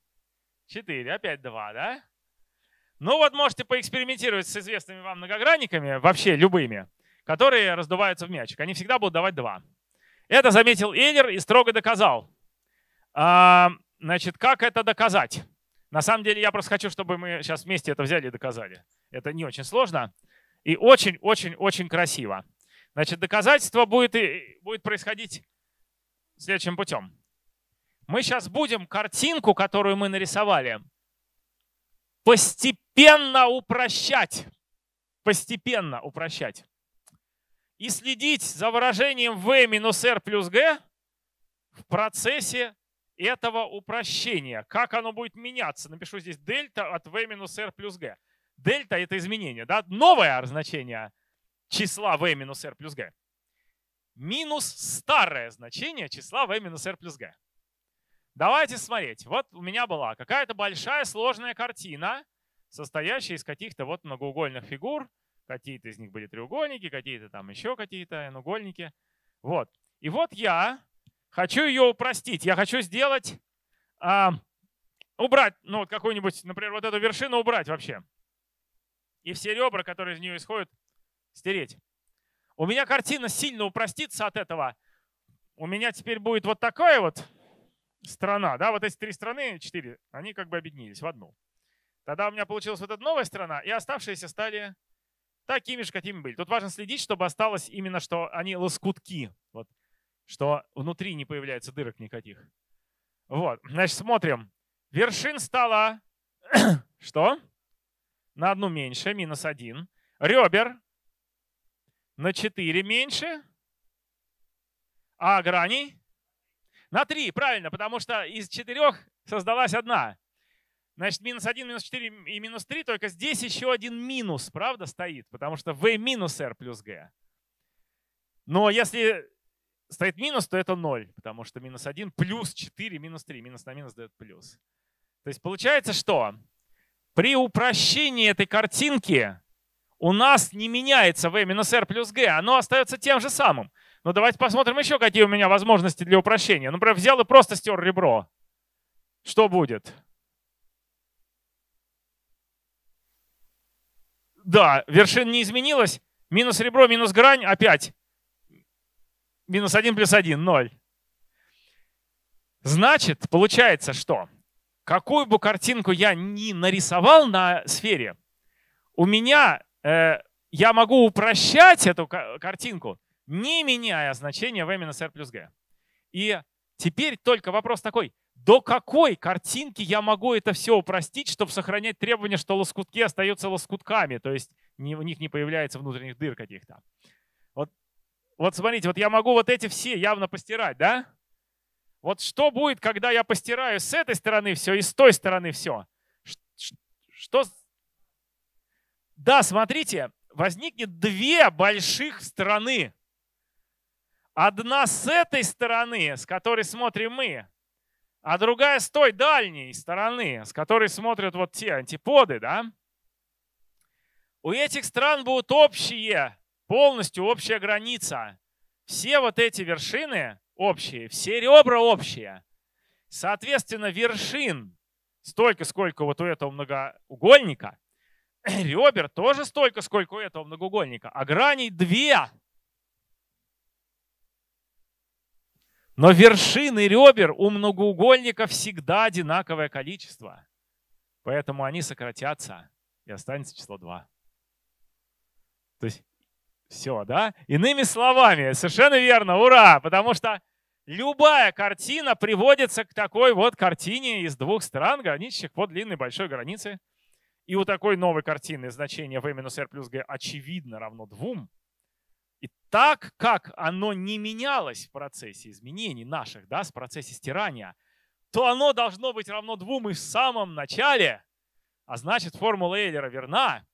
Четыре. Опять два, да? Ну вот можете поэкспериментировать с известными вам многогранниками, вообще любыми, которые раздуваются в мячик. Они всегда будут давать два. Это заметил Эйлер и строго доказал. А, значит, как это доказать? На самом деле я просто хочу, чтобы мы сейчас вместе это взяли и доказали. Это не очень сложно и очень-очень-очень красиво. Значит, доказательство будет, и, будет происходить следующим путем. Мы сейчас будем картинку, которую мы нарисовали, постепенно упрощать. Постепенно упрощать. И следить за выражением v минус r плюс g в процессе этого упрощения. Как оно будет меняться? Напишу здесь дельта от v минус r плюс g. Дельта — это изменение, да? Новое значение числа v минус r плюс g. Минус старое значение числа v минус r плюс g. Давайте смотреть. Вот у меня была какая-то большая сложная картина, состоящая из каких-то вот многоугольных фигур. Какие-то из них были треугольники, какие-то там еще какие-то треугольники. Вот. И вот я хочу ее упростить. Я хочу сделать, а, убрать, ну вот какую-нибудь, например, вот эту вершину убрать вообще. И все ребра, которые из нее исходят, стереть. У меня картина сильно упростится от этого. У меня теперь будет вот такая вот страна. Да? Вот эти три страны, четыре, они как бы объединились в одну. Тогда у меня получилась вот эта новая страна, и оставшиеся стали... такими же, какими были. Тут важно следить, чтобы осталось именно, что они лоскутки. Вот, что внутри не появляется дырок никаких. Вот. Значит, смотрим. Вершин стало что? На одну меньше, минус один. Ребер на четыре меньше. А граней на три. Правильно, потому что из четырех создалась одна. Значит, минус один, минус четыре и минус три, только здесь еще один минус, правда, стоит, потому что v минус r плюс g. Но если стоит минус, то это ноль, потому что минус один плюс четыре минус три, минус на минус дает плюс. То есть получается, что при упрощении этой картинки у нас не меняется v минус r плюс g, оно остается тем же самым. Но давайте посмотрим еще, какие у меня возможности для упрощения. Например, взял и просто стер ребро. Что будет? Да, вершина не изменилась. Минус ребро, минус грань, опять. Минус один плюс один, ноль. Значит, получается, что какую бы картинку я ни нарисовал на сфере, у меня, э, я могу упрощать эту картинку, не меняя значение v минус r плюс g. И теперь только вопрос такой. До какой картинки я могу это все упростить, чтобы сохранять требование, что лоскутки остаются лоскутками, то есть не, у них не появляется внутренних дыр каких-то. Вот, вот смотрите, вот я могу вот эти все явно постирать, да? Вот что будет, когда я постираю с этой стороны все и с той стороны все? Что? Да, смотрите, возникнет две больших стороны. Одна с этой стороны, с которой смотрим мы, а другая с той дальней стороны, с которой смотрят вот те антиподы, да? У этих стран будут общие, полностью общая граница. Все вот эти вершины общие, все ребра общие. Соответственно, вершин столько, сколько вот у этого многоугольника, ребер тоже столько, сколько у этого многоугольника, а граней две. Но вершины ребер у многоугольника всегда одинаковое количество. Поэтому они сократятся, и останется число два. То есть все, да? Иными словами, совершенно верно, ура! Потому что любая картина приводится к такой вот картине из двух стран, граничащих по длинной большой границе. И у такой новой картины значение v минус r плюс g очевидно равно двум. И так как оно не менялось в процессе изменений наших, да, в процессе стирания, то оно должно быть равно двум и в самом начале, а значит формула Эйлера верна.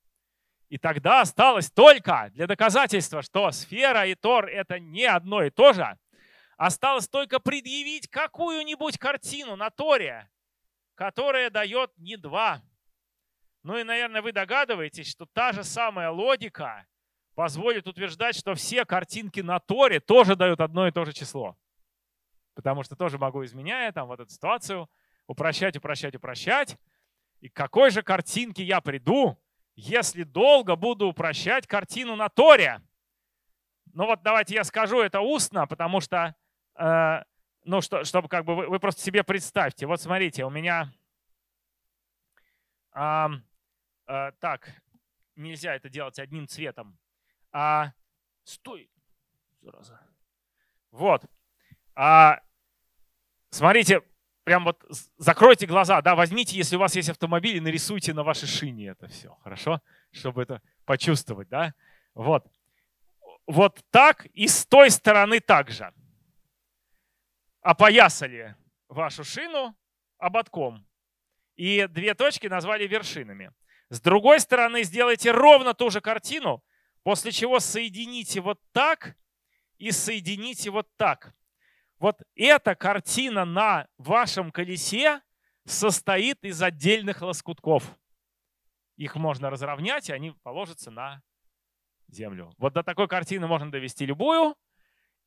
И тогда осталось только для доказательства, что сфера и тор — это не одно и то же, осталось только предъявить какую-нибудь картину на торе, которая дает не два. Ну и, наверное, вы догадываетесь, что та же самая логика позволит утверждать, что все картинки на торе тоже дают одно и то же число. Потому что тоже могу, изменяя там вот эту ситуацию, упрощать, упрощать, упрощать. И к какой же картинке я приду, если долго буду упрощать картину на торе? Ну вот давайте я скажу это устно, потому что, э, ну что, чтобы как бы вы, вы просто себе представьте. Вот смотрите, у меня... Э, э, так, нельзя это делать одним цветом. А, стой, зараза. Вот. А, смотрите, прям вот закройте глаза, да, возьмите, если у вас есть автомобиль, и нарисуйте на вашей шине это все, хорошо? Чтобы это почувствовать, да? Вот. Вот так и с той стороны также. Опоясали вашу шину ободком. И две точки назвали вершинами. С другой стороны сделайте ровно ту же картину, после чего соедините вот так и соедините вот так. Вот эта картина на вашем колесе состоит из отдельных лоскутков. Их можно разровнять, и они положатся на землю. Вот до такой картины можно довести любую.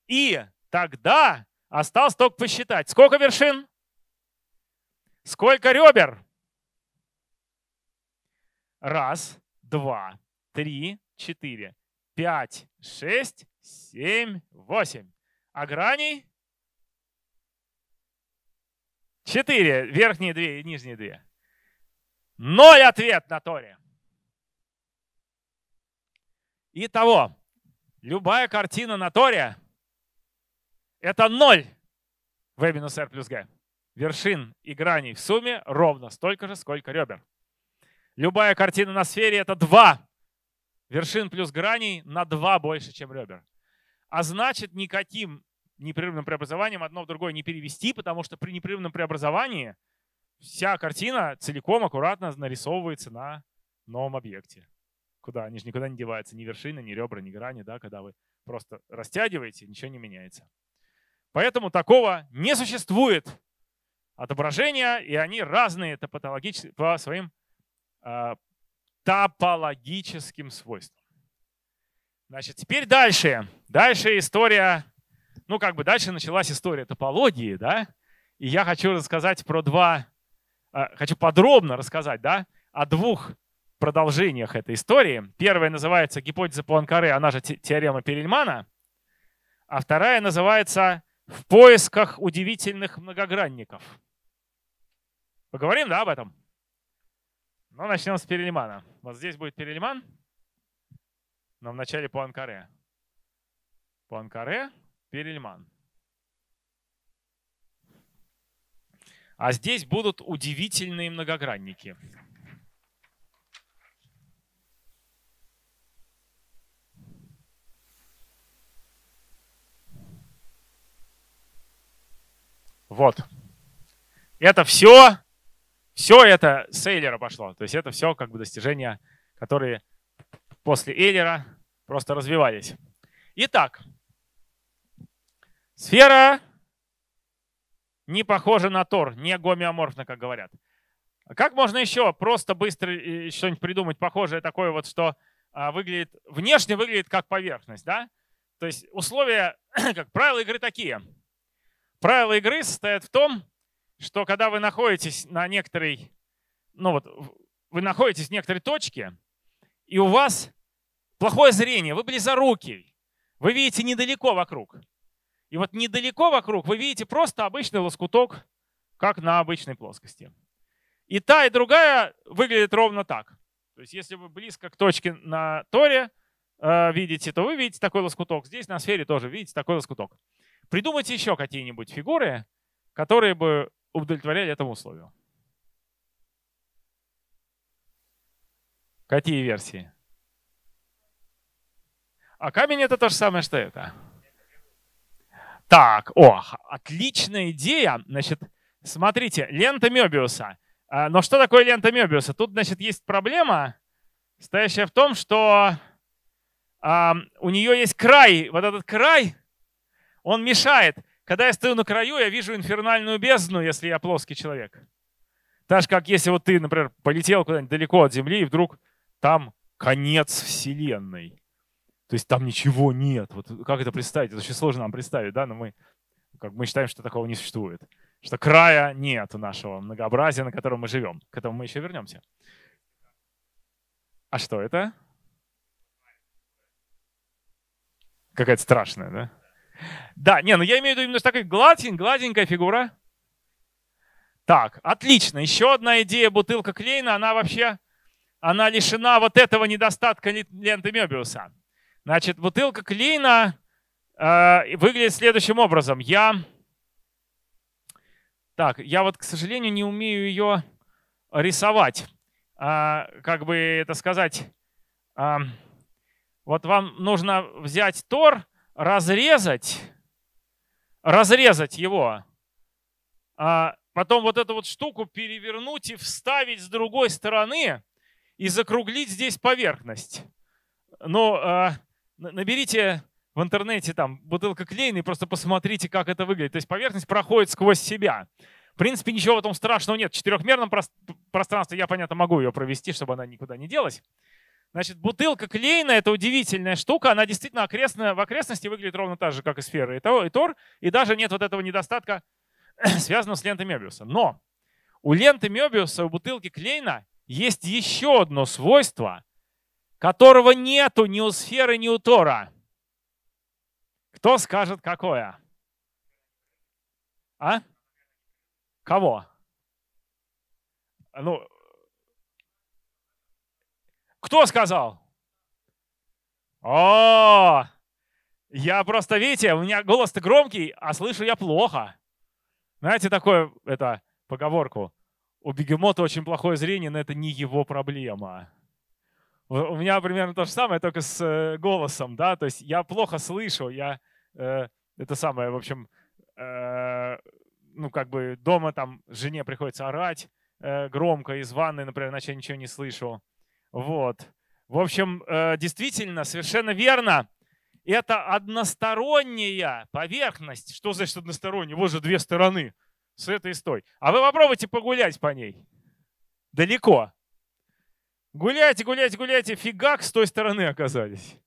И тогда осталось только посчитать, сколько вершин, сколько ребер. Раз, два, три, четыре, пять, шесть, семь, восемь. А граней? Четыре. Верхние две и нижние две. Ноль ответ на торе. Итого, любая картина на торе – это ноль v минус r плюс g. Вершин и граней в сумме ровно столько же, сколько ребер. Любая картина на сфере – это два. Вершин плюс граней на два больше, чем ребер. А значит, никаким непрерывным преобразованием одно в другое не перевести, потому что при непрерывном преобразовании вся картина целиком аккуратно нарисовывается на новом объекте. Куда? Они же никуда не деваются. Ни вершины, ни ребра, ни грани, да, когда вы просто растягиваете, ничего не меняется. Поэтому такого не существует отображения, и они разные топологически, по своим э, топологическим свойствам. Значит, теперь дальше. Дальше история, ну как бы дальше началась история топологии, да, и я хочу рассказать про два, э, хочу подробно рассказать, да, о двух продолжениях этой истории. Первая называется гипотеза Пуанкаре, она же теорема Перельмана, а вторая называется «В поисках удивительных многогранников». Поговорим, да, об этом? Ну, начнем с Перельмана. Вот здесь будет Перельман, но вначале Пуанкаре. Пуанкаре, Перельман. А здесь будут удивительные многогранники. Вот. Это все, все это с Эйлера пошло. То есть это все как бы достижения, которые после Эйлера просто развивались. Итак, сфера не похожа на тор, не гомеоморфна, как говорят. Как можно еще просто быстро что-нибудь придумать похожее такое вот, что выглядит, внешне выглядит как поверхность, да? То есть условия, как правило, игры такие. Правила игры состоят в том, что когда вы находитесь на некоторой, ну вот, вы находитесь в некоторой точке, и у вас плохое зрение, вы близорукий, вы видите недалеко вокруг. И вот недалеко вокруг вы видите просто обычный лоскуток, как на обычной плоскости. И та, и другая выглядит ровно так. То есть если вы близко к точке на торе э, видите, то вы видите такой лоскуток. Здесь на сфере тоже видите такой лоскуток. Придумайте еще какие-нибудь фигуры, которые бы удовлетворяли этому условию. Какие версии? А камень — это то же самое, что это. Так, о, отличная идея. Значит, смотрите, лента Мёбиуса. Но что такое лента Мёбиуса? Тут, значит, есть проблема, стоящая в том, что э, у нее есть край. Вот этот край... Он мешает. Когда я стою на краю, я вижу инфернальную бездну, если я плоский человек. Так как если вот ты, например, полетел куда-нибудь далеко от Земли, и вдруг там конец Вселенной. То есть там ничего нет. Вот как это представить? Это очень сложно нам представить, да? Но мы, как мы считаем, что такого не существует. Что края нет у нашего многообразия, на котором мы живем. К этому мы еще вернемся. А что это? Какая-то страшная, да? Да, не, ну я имею в виду именно такая гладень, гладенькая фигура. Так, отлично. Еще одна идея бутылка Клейна, она вообще, она лишена вот этого недостатка ленты Мёбиуса. Значит, бутылка Клейна э, выглядит следующим образом. Я, так, я вот, к сожалению, не умею ее рисовать. Э, как бы это сказать? Э, вот вам нужно взять тор, разрезать, разрезать его, э, потом вот эту вот штуку перевернуть и вставить с другой стороны и закруглить здесь поверхность. Ну, э, наберите в интернете там бутылка Клейна и просто посмотрите, как это выглядит. То есть поверхность проходит сквозь себя. В принципе, ничего в этом страшного нет. В четырехмерном про пространстве я, понятно, могу ее провести, чтобы она никуда не делась. Значит, бутылка Клейна — это удивительная штука. Она действительно окрестно, в окрестности выглядит ровно так же, как и сферы, и того, и тор. И даже нет вот этого недостатка, связанного с лентой Мёбиуса. Но у ленты Мёбиуса, у бутылки Клейна есть еще одно свойство, которого нету ни у сферы, ни у тора. Кто скажет, какое? А? Кого? Ну, кто сказал? О, я просто, видите, у меня голос-то громкий, а слышу я плохо. Знаете, такое, это, поговорку. У бегемота очень плохое зрение, но это не его проблема. У меня примерно то же самое, только с голосом, да, то есть я плохо слышу, я, э, это самое, в общем, э, ну, как бы дома там жене приходится орать э, громко из ванны, например, иначе я ничего не слышу, вот. В общем, э, действительно, совершенно верно, это односторонняя поверхность. Что значит односторонняя? Вот же две стороны, с этой и с той. А вы попробуйте погулять по ней далеко. Гуляйте, гуляйте, гуляйте, фигак, с той стороны оказались.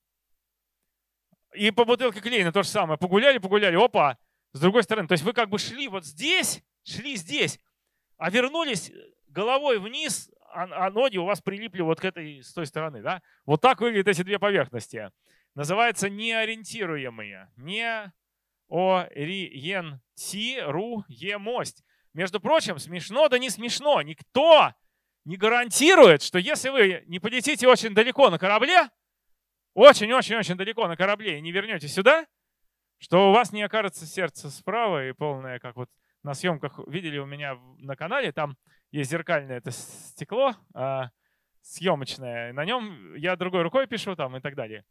И по бутылке Клейна то же самое. Погуляли, погуляли, опа, с другой стороны. То есть вы как бы шли вот здесь, шли здесь, а вернулись головой вниз, а ноги у вас прилипли вот к этой, с той стороны. Да? Вот так выглядят эти две поверхности. Называются неориентируемые. Неориентируемость. Между прочим, смешно, да не смешно. Никто не гарантирует, что если вы не полетите очень далеко на корабле, очень-очень-очень далеко на корабле и не вернетесь сюда, что у вас не окажется сердце справа и полное, как вот на съемках видели у меня на канале, там есть зеркальное это стекло съемочное, на нем я другой рукой пишу там и так далее.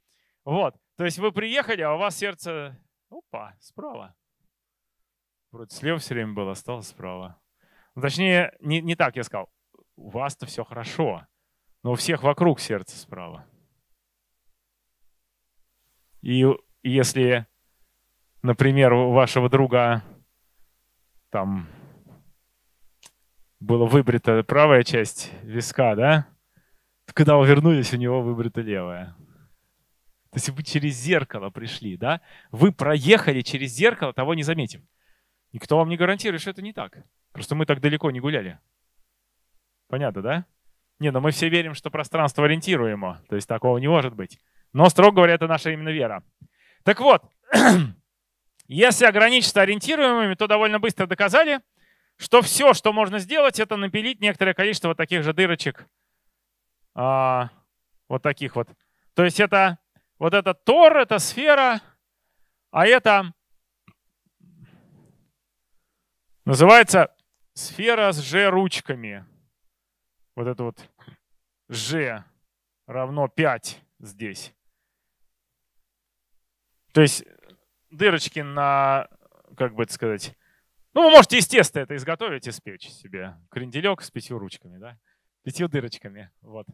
Вот, то есть вы приехали, а у вас сердце, опа, справа. Вроде слева все время было, стало справа. Ну, точнее, не, не так я сказал. У вас-то все хорошо, но у всех вокруг сердце справа. И если, например, у вашего друга там была выбрита правая часть виска, да, то когда вы вернулись, у него выбрита левая. То есть вы через зеркало пришли, да, вы проехали через зеркало, того не заметим. Никто вам не гарантирует, что это не так. Просто мы так далеко не гуляли. Понятно, да? Не, но мы все верим, что пространство ориентируемо. То есть такого не может быть. Но, строго говоря, это наша именно вера. Так вот, если ограничиться ориентируемыми, то довольно быстро доказали, что все, что можно сделать, это напилить некоторое количество вот таких же дырочек. А, вот таких вот. То есть это вот это тор, это сфера, а это называется сфера с Ж-ручками. Вот это вот G равно пять здесь. То есть дырочки на, как бы это сказать, ну вы можете, естественно, это изготовить и спечь себе. Кренделек с пятью ручками, да? Пятью дырочками, вот.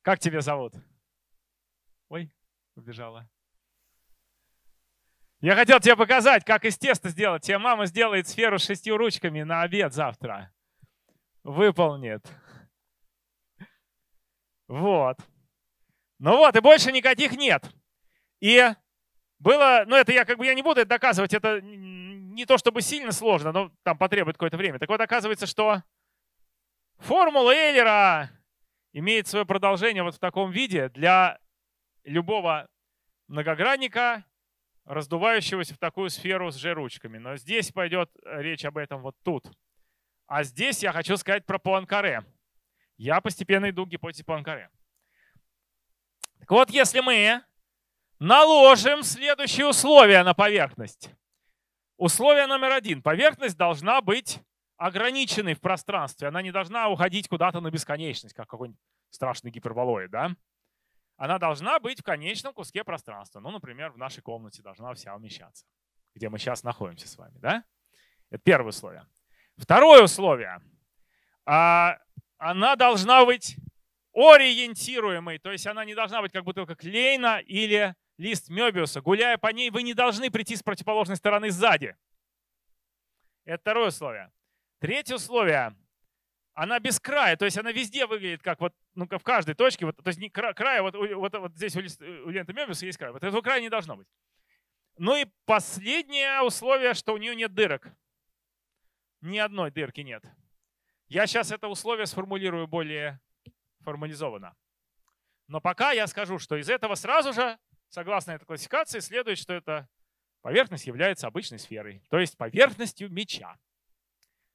Как тебя зовут? Ой, убежала. Я хотел тебе показать, как из теста сделать. Тебе мама сделает сферу с шестью ручками на обед завтра. выполнит. Вот. Ну вот, и больше никаких нет. И было, ну это я как бы я не буду это доказывать, это не то чтобы сильно сложно, но там потребует какое-то время. Так вот, оказывается, что формула Эйлера имеет свое продолжение вот в таком виде для любого многогранника, раздувающегося в такую сферу с G-ручками. Но здесь пойдет речь об этом вот тут. А здесь я хочу сказать про Пуанкаре. Я постепенно иду к гипотезе Пуанкаре. Так вот, если мы наложим следующие условия на поверхность. Условие номер один. Поверхность должна быть ограниченной в пространстве. Она не должна уходить куда-то на бесконечность, как какой-нибудь страшный гиперболоид, да? Она должна быть в конечном куске пространства. Ну, например, в нашей комнате должна вся умещаться, где мы сейчас находимся с вами, да? Это первое условие. Второе условие. Она должна быть ориентируемой, то есть она не должна быть как бутылка Клейна или лист Мёбиуса. Гуляя по ней, вы не должны прийти с противоположной стороны сзади. Это второе условие. Третье условие. Она без края, то есть она везде выглядит как вот, ну, в каждой точке. Вот, то есть не кра, края, вот, вот, вот здесь у, лист, у ленты Мёбиуса есть край. Вот этого края не должно быть. Ну и последнее условие, что у нее нет дырок. Ни одной дырки нет. Я сейчас это условие сформулирую более формализованно. Но пока я скажу, что из этого сразу же, согласно этой классификации, следует, что эта поверхность является обычной сферой, то есть поверхностью мяча.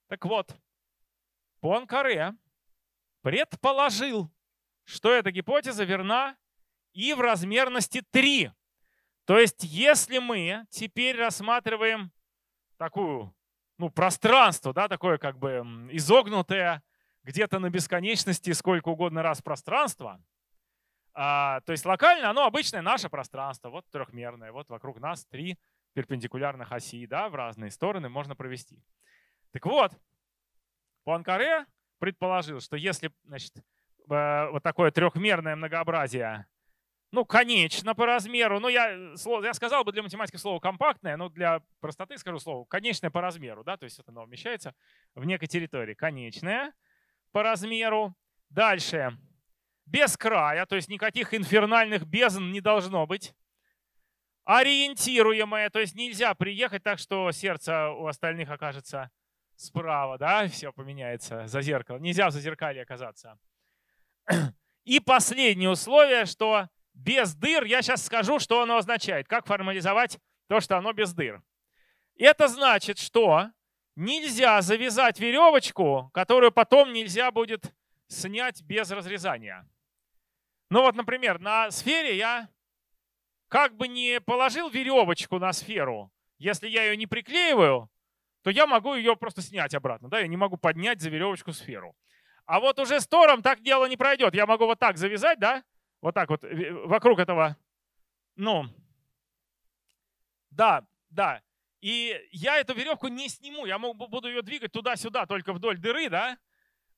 Так вот. Пуанкаре предположил, что эта гипотеза верна и в размерности три. То есть если мы теперь рассматриваем такую, ну, пространство, да, такое как бы изогнутое где-то на бесконечности сколько угодно раз пространство, а, то есть локально оно обычное наше пространство, вот трехмерное, вот вокруг нас три перпендикулярных оси, да, в разные стороны можно провести. Так вот. Пуанкаре предположил, что если, значит, вот такое трехмерное многообразие, ну, конечно, по размеру, ну, я, я сказал бы для математики слово компактное, но для простоты скажу слово конечное по размеру, да, то есть оно умещается в некой территории. Конечное по размеру. Дальше. Без края, то есть никаких инфернальных бездн не должно быть. Ориентируемое, то есть нельзя приехать так, что сердце у остальных окажется справа, да, все поменяется за зеркало. Нельзя в зазеркалье оказаться. И последнее условие, что без дыр, я сейчас скажу, что оно означает. Как формализовать то, что оно без дыр. Это значит, что нельзя завязать веревочку, которую потом нельзя будет снять без разрезания. Ну вот, например, на сфере я как бы не положил веревочку на сферу, если я ее не приклеиваю, то я могу ее просто снять обратно, да, я не могу поднять за веревочку сферу. А вот уже с тором так дело не пройдет. Я могу вот так завязать, да, вот так вот вокруг этого, ну, да, да. И я эту веревку не сниму, я могу, буду ее двигать туда-сюда, только вдоль дыры, да,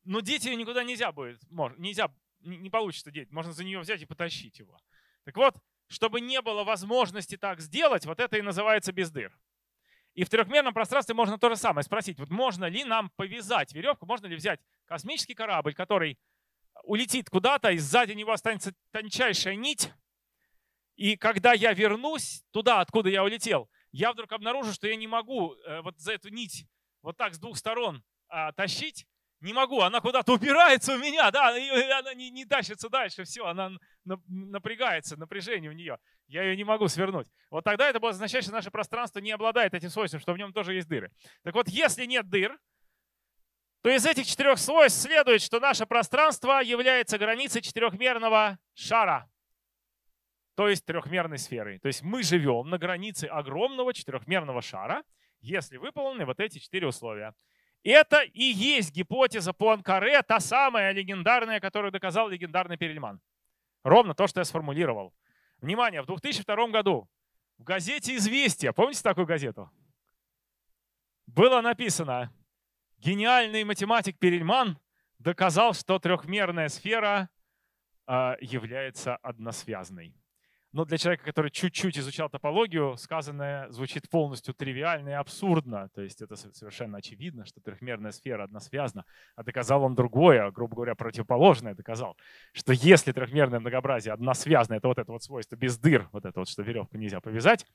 но деть ее никуда нельзя будет, нельзя, не получится деть, можно за нее взять и потащить его. Так вот, чтобы не было возможности так сделать, вот это и называется без дыр. И в трехмерном пространстве можно то же самое спросить. Вот можно ли нам повязать веревку, можно ли взять космический корабль, который улетит куда-то, и сзади него останется тончайшая нить. И когда я вернусь туда, откуда я улетел, я вдруг обнаружу, что я не могу вот за эту нить вот так с двух сторон а, тащить. Не могу, она куда-то упирается у меня, да, она не, не тащится дальше, все, она напрягается, напряжение у нее. Я ее не могу свернуть. Вот тогда это будет означать, что наше пространство не обладает этим свойством, что в нем тоже есть дыры. Так вот, если нет дыр, то из этих четырех свойств следует, что наше пространство является границей четырехмерного шара, то есть трехмерной сферой. То есть мы живем на границе огромного четырехмерного шара, если выполнены вот эти четыре условия. Это и есть гипотеза Пуанкаре, та самая легендарная, которую доказал легендарный Перельман. Ровно то, что я сформулировал. Внимание, в две тысячи втором году в газете «Известия», помните такую газету? Было написано: гениальный математик Перельман доказал, что трехмерная сфера является односвязной. Но для человека, который чуть-чуть изучал топологию, сказанное звучит полностью тривиально и абсурдно. То есть это совершенно очевидно, что трехмерная сфера односвязна. А доказал он другое, грубо говоря, противоположное доказал. Что если трехмерное многообразие односвязно, это вот это вот свойство без дыр, вот это вот, что веревку нельзя повязать,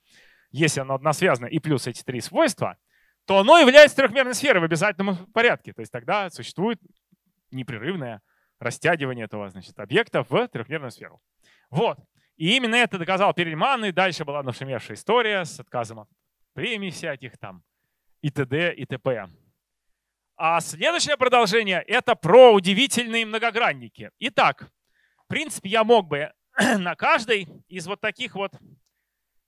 если оно односвязно и плюс эти три свойства, то оно является трехмерной сферой в обязательном порядке. То есть тогда существует непрерывное растягивание этого, значит, объекта в трехмерную сферу. Вот. И именно это доказал Перельман, и дальше была нашумевшая история с отказом от премий всяких там и т.д. и т.п. А следующее продолжение — это про удивительные многогранники. Итак, в принципе, я мог бы на каждой из вот таких вот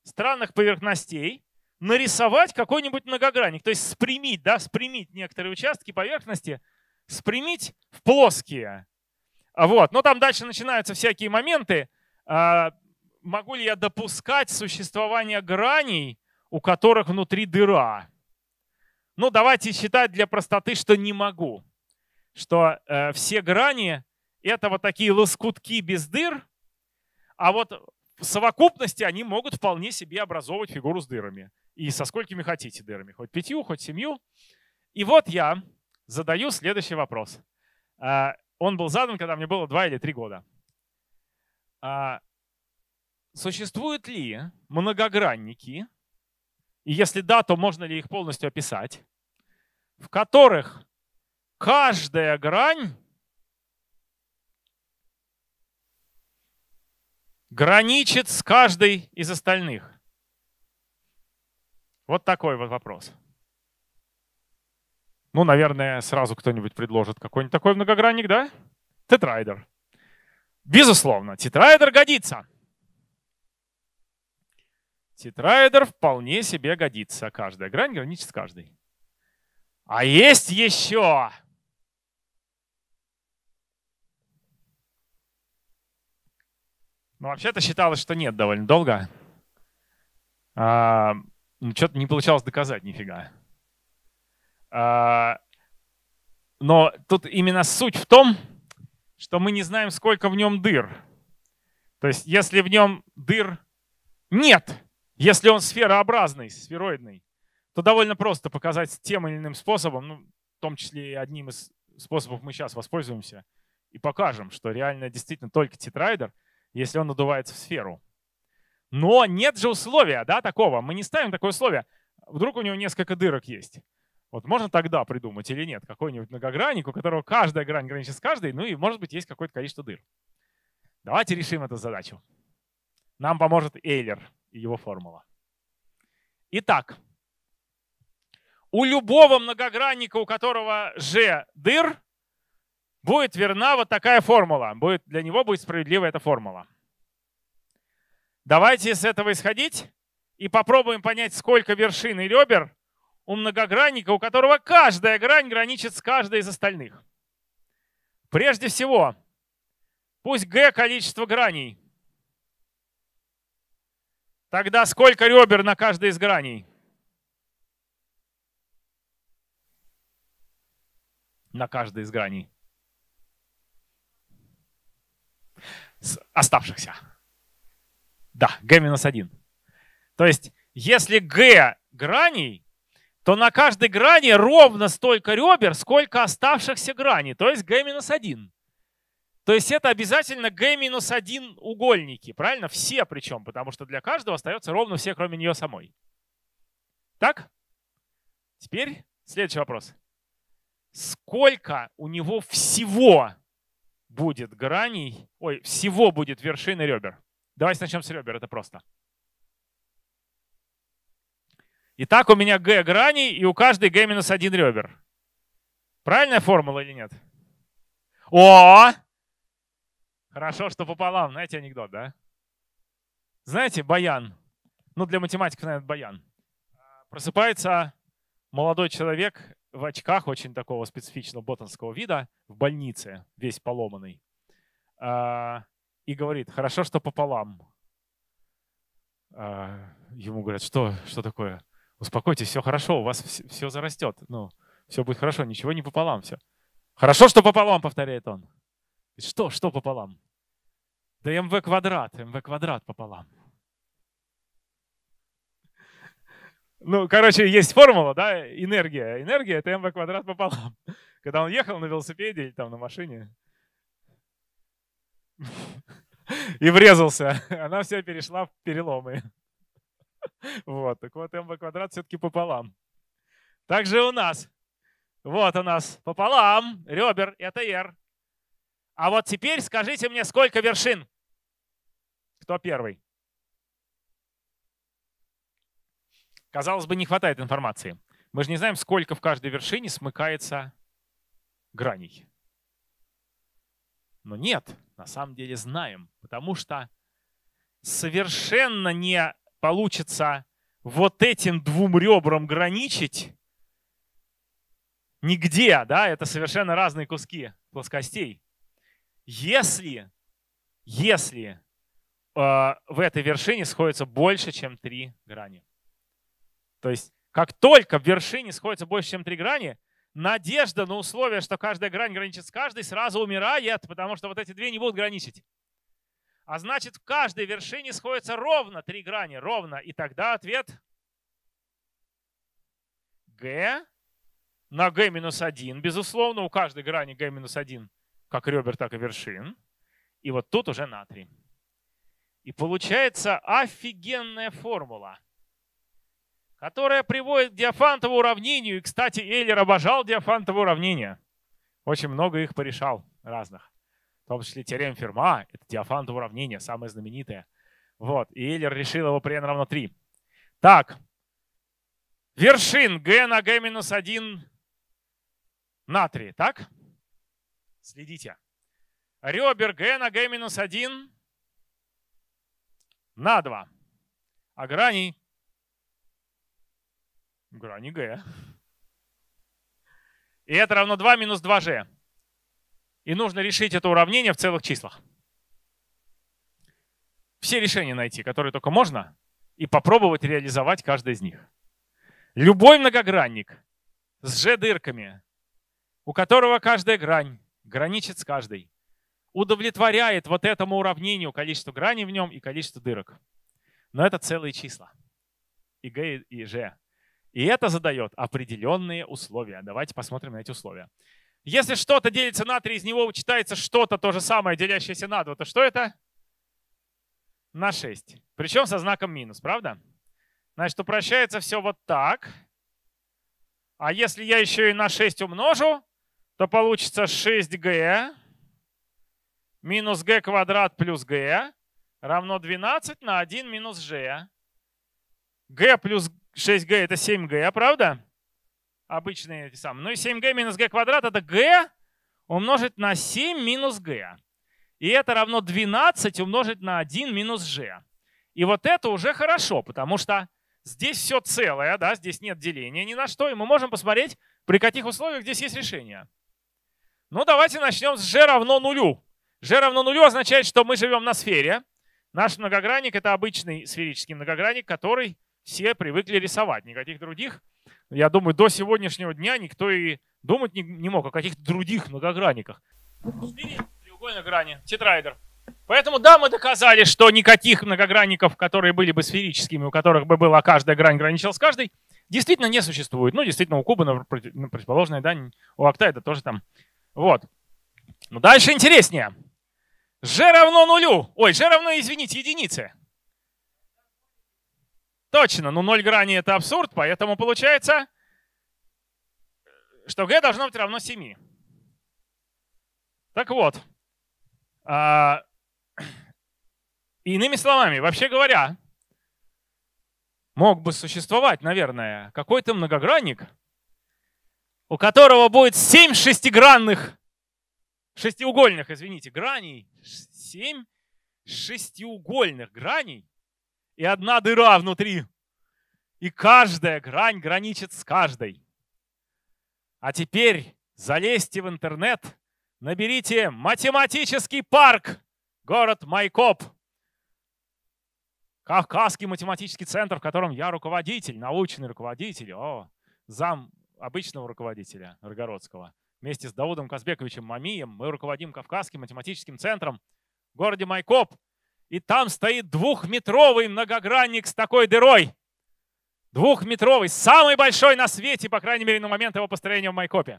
странных поверхностей нарисовать какой-нибудь многогранник, то есть спрямить, да, спрямить некоторые участки поверхности, спрямить в плоские. Вот. Но там дальше начинаются всякие моменты. Могу ли я допускать существование граней, у которых внутри дыра? Ну, давайте считать для простоты, что не могу. Что э, все грани — это вот такие лоскутки без дыр, а вот в совокупности они могут вполне себе образовывать фигуру с дырами. И со сколькими хотите дырами. Хоть пятью, хоть семью. И вот я задаю следующий вопрос. Э, он был задан, когда мне было два или три года. Существуют ли многогранники, и если да, то можно ли их полностью описать, в которых каждая грань граничит с каждой из остальных? Вот такой вот вопрос. Ну, наверное, сразу кто-нибудь предложит какой-нибудь такой многогранник, да? Тетраэдр. Безусловно, тетраэдр годится. Тетраэдр вполне себе годится. Каждая грань граничит с каждой. А есть еще Ну, вообще-то считалось, что нет довольно долго. А, ну, что-то не получалось доказать нифига. А, но тут именно суть в том, что мы не знаем, сколько в нем дыр. То есть если в нем дыр нет, если он сферообразный, сфероидный, то довольно просто показать тем или иным способом, ну, в том числе и одним из способов мы сейчас воспользуемся, и покажем, что реально действительно только тетраэдр, если он надувается в сферу. Но нет же условия, да, такого. Мы не ставим такое условие. Вдруг у него несколько дырок есть. Вот можно тогда придумать или нет какой-нибудь многогранник, у которого каждая грань граничит с каждой, ну и, может быть, есть какое-то количество дыр. Давайте решим эту задачу. Нам поможет Эйлер и его формула. Итак, у любого многогранника, у которого G дыр, будет верна вот такая формула. Будет, для него будет справедлива эта формула. Давайте с этого исходить и попробуем понять, сколько вершин и ребер у многогранника, у которого каждая грань граничит с каждой из остальных. Прежде всего, пусть G — количество граней. Тогда сколько ребер на каждой из граней? На каждой из граней. С оставшихся. Да, G минус один. То есть, если G граней, то на каждой грани ровно столько ребер, сколько оставшихся граней, то есть G минус один. То есть это обязательно G минус один угольники, правильно? Все причем, потому что для каждого остается ровно все, кроме нее самой. Так? Теперь следующий вопрос. Сколько у него всего будет граней, ой, всего будет вершины ребер? Давайте начнем с ребер, это просто. Итак, у меня G граней, и у каждой G минус один ребер. Правильная формула или нет? О! Хорошо, что пополам. Знаете анекдот, да? Знаете, баян. Ну, для математиков, наверное, баян. Просыпается молодой человек в очках очень такого специфичного ботанского вида в больнице, весь поломанный. И говорит: хорошо, что пополам. Ему говорят: что, что такое? Успокойтесь, все хорошо, у вас все, все зарастет. Ну, все будет хорошо, ничего не пополам. Все. Хорошо, что пополам, повторяет он. Что, что пополам? Да мв квадрат, мв квадрат пополам. Ну, короче, есть формула, да, энергия. Энергия — это mv квадрат пополам. Когда он ехал на велосипеде или там на машине и врезался, она вся перешла в переломы. Вот, так вот mv квадрат все-таки пополам. Также у нас, вот у нас пополам ребер, это r. А вот теперь скажите мне, сколько вершин? Кто первый? Казалось бы, не хватает информации. Мы же не знаем, сколько в каждой вершине смыкается граней. Но нет, на самом деле знаем, потому что совершенно не получится вот этим двум ребрам граничить нигде, да, это совершенно разные куски плоскостей. Если, если э, в этой вершине сходится больше, чем три грани. То есть, как только в вершине сходится больше, чем три грани, надежда на условие, что каждая грань граничит с каждой, сразу умирает, потому что вот эти две не будут граничить. А значит, в каждой вершине сходится ровно три грани, ровно. И тогда ответ g на g минус один, безусловно, у каждой грани g минус один, как ребер, так и вершин. И вот тут уже натрий. И получается офигенная формула, которая приводит к диофантову уравнению. И, кстати, Эйлер обожал диофантовые уравнения. Очень много их порешал разных. В том числе теорема Ферма. Это диофантовое уравнение, самое знаменитое. Вот. И Эйлер решил его при n равно три. Так. Вершин g на g минус один натрий. Так? Следите. Ребер g на g минус один на два. А граней? Грани g. И это равно два минус два g. И нужно решить это уравнение в целых числах. Все решения найти, которые только можно, и попробовать реализовать каждое из них. Любой многогранник с g-дырками, у которого каждая грань граничит с каждой, удовлетворяет вот этому уравнению количество граней в нем и количество дырок. Но это целые числа. И g, и g. И это задает определенные условия. Давайте посмотрим на эти условия. Если что-то делится на три, из него вычитается что-то то же самое, делящееся на два, то что это? На шесть. Причем со знаком минус, правда? Значит, упрощается все вот так. А если я еще и на шесть умножу, то получится шесть g минус g квадрат плюс g равно двенадцать на один минус g. G плюс шесть g это семь g, правда? Обычные эти самые. Ну и семь g минус g квадрат это g умножить на семь минус g. И это равно двенадцать умножить на один минус g. И вот это уже хорошо, потому что здесь все целое, да, здесь нет деления ни на что. И мы можем посмотреть, при каких условиях здесь есть решение. Ну давайте начнем с g равно нулю. g равно нулю означает, что мы живем на сфере. Наш многогранник это обычный сферический многогранник, который все привыкли рисовать, никаких других. Я думаю, до сегодняшнего дня никто и думать не, не мог о каких-то других многогранниках. Четыре треугольных грани, тетраэдр. Поэтому да, мы доказали, что никаких многогранников, которые были бы сферическими, у которых бы была каждая грань граничила с каждой, действительно не существует. Ну, действительно, у куба, на противоположное, да, у октаэдра тоже там. Вот. Но дальше интереснее. g равно нулю. Ой, g равно, извините, единице. Точно, но ноль грани это абсурд, поэтому получается, что g должно быть равно семи. Так вот, а, иными словами, вообще говоря, мог бы существовать, наверное, какой-то многогранник, у которого будет семь шестигранных, шестиугольных, извините, граней, семь шестиугольных граней, и одна дыра внутри. И каждая грань граничит с каждой. А теперь залезьте в интернет, наберите математический парк, город Майкоп. Кавказский математический центр, в котором я руководитель, научный руководитель, о, зам обычного руководителя Рогородского. Вместе с Даудом Казбековичем Мамием мы руководим Кавказским математическим центром в городе Майкоп. И там стоит двухметровый многогранник с такой дырой. Двухметровый, самый большой на свете, по крайней мере, на момент его построения в Майкопе.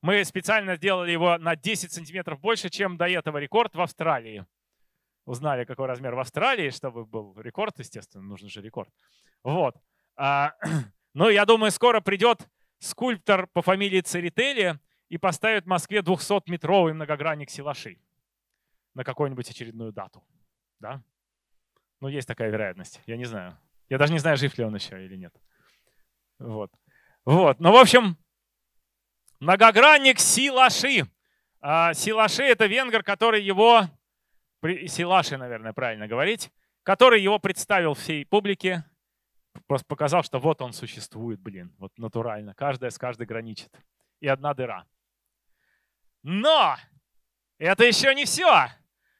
Мы специально сделали его на десять сантиметров больше, чем до этого рекорд в Австралии. Узнали, какой размер в Австралии, чтобы был рекорд, естественно, нужен же рекорд. Вот. А, ну, я думаю, скоро придет скульптор по фамилии Церетели и поставит в Москве двухсотметровый многогранник Силаши на какую-нибудь очередную дату. Да? Ну, есть такая вероятность, я не знаю. Я даже не знаю, жив ли он еще или нет. Вот. Вот. Ну, в общем, многогранник Силаши. А, Силаши — это венгер, который его... Силаши, наверное, правильно говорить. Который его представил всей публике. Просто показал, что вот он существует, блин. Вот натурально. Каждая с каждой граничит. И одна дыра. Но! Это еще не все.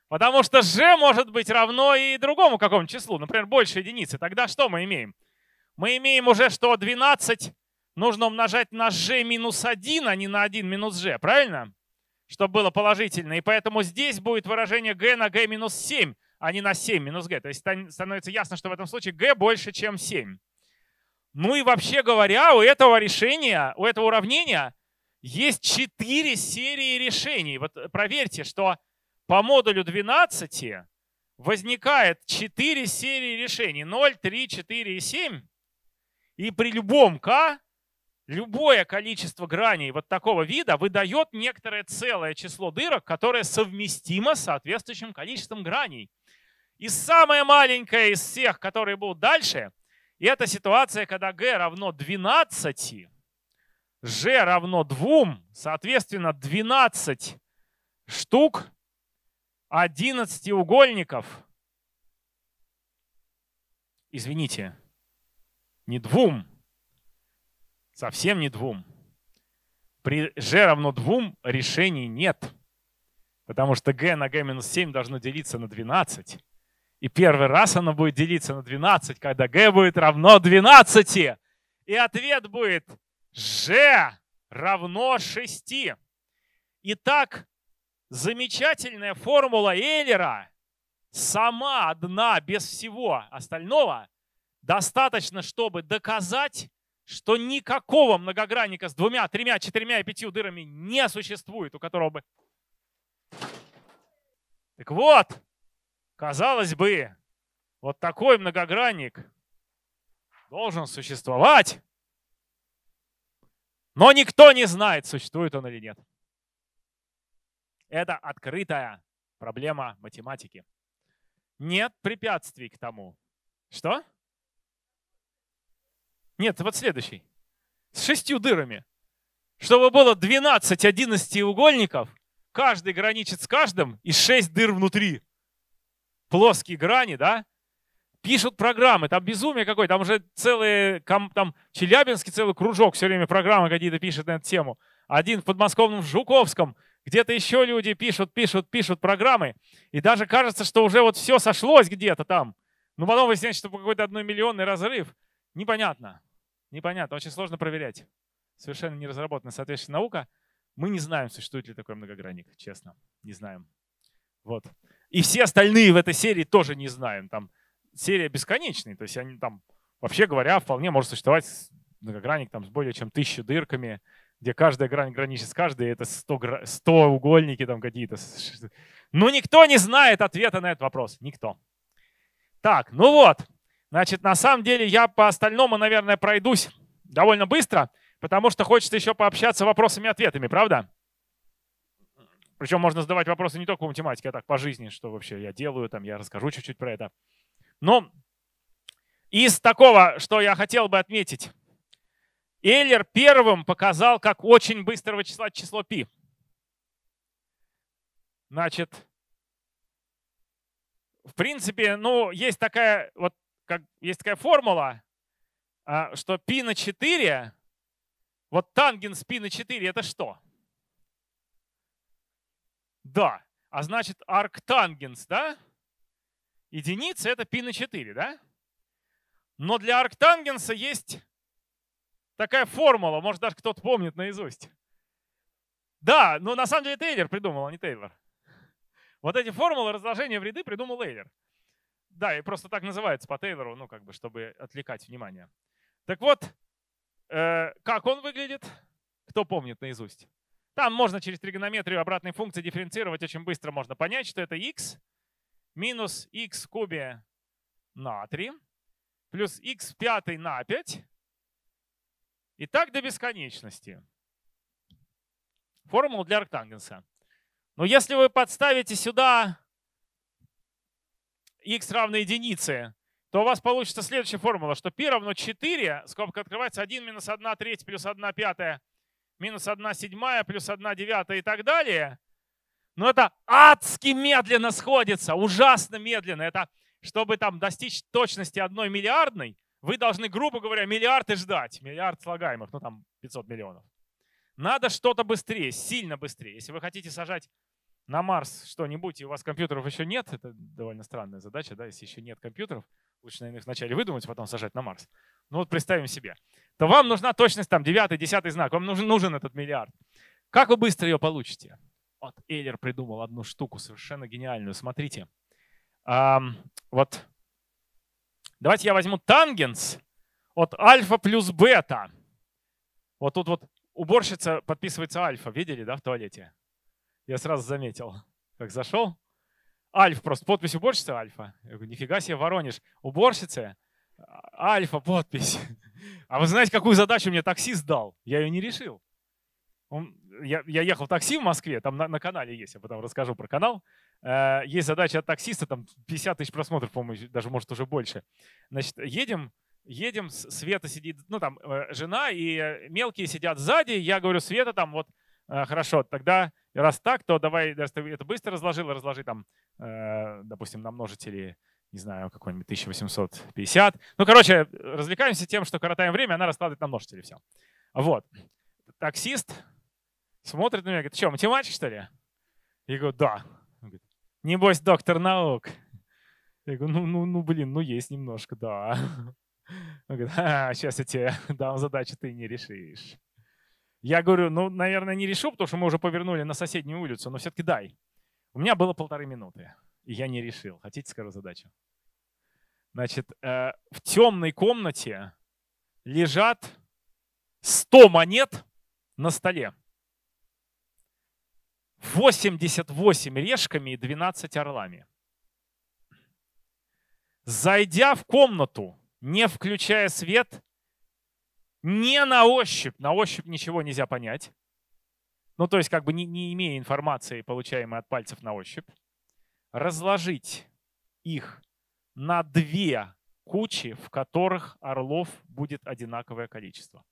Потому что g может быть равно и другому какому числу, например, больше единицы. Тогда что мы имеем? Мы имеем уже, что двенадцать нужно умножать на g минус один, а не на один минус g, правильно? Чтобы было положительно. И поэтому здесь будет выражение g на g минус семь, а не на семь минус g. То есть становится ясно, что в этом случае g больше, чем семь. Ну и вообще говоря, у этого решения, у этого уравнения есть четыре серии решений. Вот проверьте, что... По модулю двенадцать возникает четыре серии решений. ноль, три, четыре и семь. И при любом k любое количество граней вот такого вида выдает некоторое целое число дырок, которое совместимо с соответствующим количеством граней. И самая маленькая из всех, которые будут дальше, это ситуация, когда g равно двенадцать, g равно два, соответственно, двенадцать штук одиннадцатиугольников, извините, не двум, совсем не двум. При g равно двум решений нет, потому что g на g минус семь должно делиться на двенадцать. И первый раз оно будет делиться на двенадцать, когда g будет равно двенадцать. И ответ будет g равно шесть. Итак, замечательная формула Эйлера, сама одна, без всего остального, достаточно, чтобы доказать, что никакого многогранника с двумя, тремя, четырьмя и пятью дырами не существует, у которого бы... Так вот, казалось бы, вот такой многогранник должен существовать, но никто не знает, существует он или нет. Это открытая проблема математики. Нет препятствий к тому. Что? Нет, вот следующий. С шестью дырами. Чтобы было двенадцать одиннадцатиугольников, каждый граничит с каждым, и шесть дыр внутри. Плоские грани, да? Пишут программы, там безумие какое, там уже целые, там Челябинский целый кружок все время программы какие-то пишет на эту тему. Один в подмосковном Жуковском. Где-то еще люди пишут, пишут, пишут программы. И даже кажется, что уже вот все сошлось где-то там. Но потом выясняется, что какой-то одномиллионный разрыв. Непонятно. Непонятно. Очень сложно проверять. Совершенно не разработана соответствующая наука. Мы не знаем, существует ли такой многогранник. Честно. Не знаем. Вот. И все остальные в этой серии тоже не знаем. Там серия бесконечная. То есть они там, вообще говоря, вполне может существовать многогранник там, с более чем тысячей дырками, где каждая грань граничит с каждой, это сто, сто угольники там какие-то. Но никто не знает ответа на этот вопрос. Никто. Так, ну вот. Значит, на самом деле я по остальному, наверное, пройдусь довольно быстро, потому что хочется еще пообщаться вопросами и ответами, правда? Причем можно задавать вопросы не только по математике, а так по жизни, что вообще я делаю, там, я расскажу чуть-чуть про это. Но из такого, что я хотел бы отметить, Эйлер первым показал, как очень быстрого числа число π. Значит, в принципе, ну, есть такая, вот, как, есть такая формула, что π на четыре, вот тангенс π на четыре это что? Да, а значит арктангенс, да? Единица это π на четыре, да? Но для арктангенса есть... Такая формула, может, даже кто-то помнит наизусть. Да, но на самом деле это Эйлер придумал, а не Тейлор. Вот эти формулы разложения в ряды придумал Эйлер. Да, и просто так называется по Тейлору, ну, как бы, чтобы отвлекать внимание. Так вот, э, как он выглядит, кто помнит наизусть. Там можно через тригонометрию обратной функции дифференцировать, очень быстро можно понять, что это x минус x в кубе на три плюс x в пятой на пять и так до бесконечности. Формула для арктангенса. Но если вы подставите сюда x равно единице, то у вас получится следующая формула, что π равно четыре, скобка открывается, один минус одна треть плюс одна пятая, минус одна седьмая, плюс одна девятая и так далее. Но это адски медленно сходится, ужасно медленно. Это чтобы там достичь точности одной миллиардной, вы должны, грубо говоря, миллиарды ждать. Миллиард слагаемых, ну там пятьсот миллионов. Надо что-то быстрее, сильно быстрее. Если вы хотите сажать на Марс что-нибудь, и у вас компьютеров еще нет, это довольно странная задача, да, если еще нет компьютеров, лучше, наверное, их вначале выдумать, потом сажать на Марс. Ну вот представим себе. То вам нужна точность там девятый, десятый знак, вам нужен, нужен этот миллиард. Как вы быстро ее получите? Вот Эйлер придумал одну штуку совершенно гениальную, смотрите. А, вот. Давайте я возьму тангенс от альфа плюс бета. Вот тут вот уборщица подписывается альфа, видели, да, в туалете? Я сразу заметил, как зашел. Альф просто, подпись уборщица альфа. Я говорю, нифига себе, Воронеж, уборщица, альфа, подпись. А вы знаете, какую задачу мне таксист дал? Я ее не решил. Он, я, я ехал в такси в Москве, там на, на канале есть, я потом расскажу про канал. Э, есть задача от таксиста, там пятьдесят тысяч просмотров, по-моему, даже может уже больше. Значит, едем, едем, Света сидит, ну там э, жена и мелкие сидят сзади, я говорю, Света там вот, э, хорошо, тогда раз так, то давай, раз ты это быстро разложил, разложи там, э, допустим, на множители, не знаю, какой-нибудь тысяча восемьсот пятьдесят. Ну, короче, развлекаемся тем, что коротаем время, она раскладывает на множители все. Вот. Таксист смотрит на меня, говорит, что, математик, что ли? Я говорю, да. Он говорит, небось, доктор наук. Я говорю, ну, ну, ну блин, ну есть немножко, да. Он говорит, а, сейчас я тебе дам задачу, ты не решишь. Я говорю, ну, наверное, не решу, потому что мы уже повернули на соседнюю улицу, но все-таки дай. У меня было полторы минуты, и я не решил. Хотите, скажу задачу? Значит, э, в темной комнате лежат сто монет на столе. восемьдесят восемь решками и двенадцать орлами. Зайдя в комнату, не включая свет, не на ощупь, на ощупь ничего нельзя понять. Ну, то есть, как бы не, не имея информации, получаемой от пальцев на ощупь, разложить их на две кучи, в которых орлов будет одинаковое количество.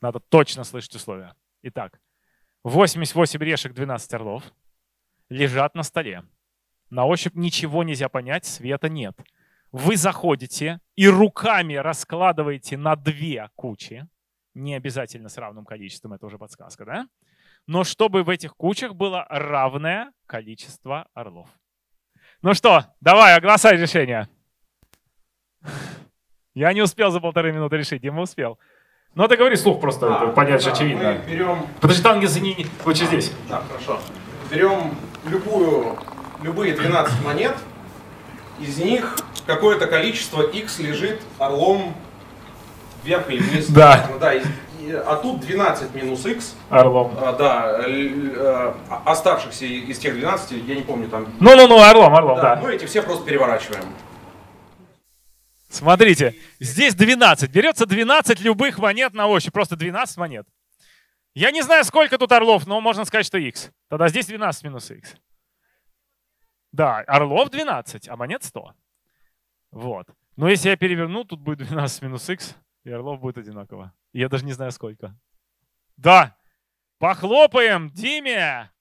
Надо точно слышать условия. Итак, восемьдесят восемь решек, двенадцать орлов лежат на столе. На ощупь ничего нельзя понять, света нет. Вы заходите и руками раскладываете на две кучи. Не обязательно с равным количеством, это уже подсказка, да? Но чтобы в этих кучах было равное количество орлов. Ну что, давай, огласай решение. Я не успел за полторы минуты решить, Дима успел. Ну, это говори слух просто, а, понять же, да, очевидно. Мы берем... Подожди, тангенс не, не... лучше здесь. Да, хорошо. Берем любую, любые двенадцать монет, из них какое-то количество x лежит орлом вверх или вниз. Да. Да, и, и, а тут двенадцать минус икс. Орлом. А, да, л, а, оставшихся из тех двенадцати, я не помню там... Ну-ну-ну, орлом, орлом, да. да. Ну, эти все просто переворачиваем. Смотрите, здесь двенадцать. Берется двенадцать любых монет на ощупь. Просто двенадцать монет. Я не знаю, сколько тут орлов, но можно сказать, что x. Тогда здесь двенадцать минус икс. Да, орлов двенадцать, а монет сто. Вот. Но если я переверну, тут будет двенадцать минус икс, и орлов будет одинаково. Я даже не знаю, сколько. Да. Похлопаем, Диме.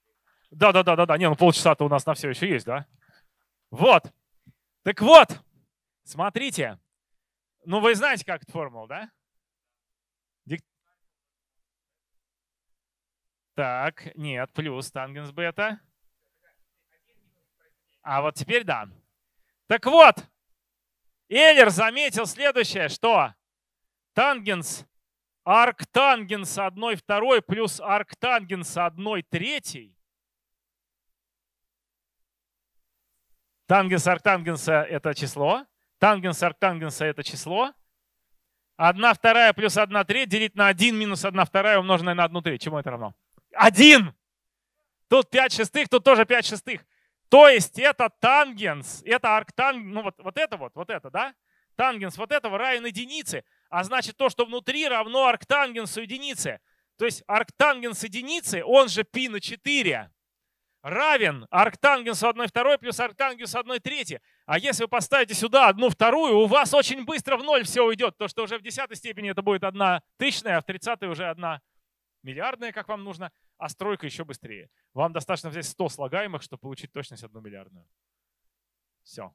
Да-да-да-да-да. Не, ну полчаса-то у нас на все еще есть, да? Вот. Так вот. Смотрите, ну вы знаете, как это формула, да? Дик... Так, нет, плюс тангенс бета. А вот теперь да. Так вот, Эйлер заметил следующее, что тангенс арктангенса одна вторая плюс арктангенса одна третья. Тангенс арктангенса — это число. Тангенс арктангенса — это число. одна вторая плюс одна треть делить на один минус одна вторая умноженная на одну треть. Чему это равно? Один! Тут пять шестых, тут тоже пять шестых. То есть это тангенс, это арктангенс, ну вот, вот это вот, вот это, да? Тангенс вот этого равен единице, а значит то, что внутри, равно арктангенсу единицы. То есть арктангенс единицы, он же π на четыре, равен арктангенсу одна вторая плюс арктангенсу одна третья. А если вы поставите сюда одну вторую, у вас очень быстро в ноль все уйдет, потому что уже в десятой степени это будет одна тысячная, а в тридцатой уже одна миллиардная, как вам нужно, а стройка еще быстрее. Вам достаточно взять сто слагаемых, чтобы получить точность одну миллиардную. Все.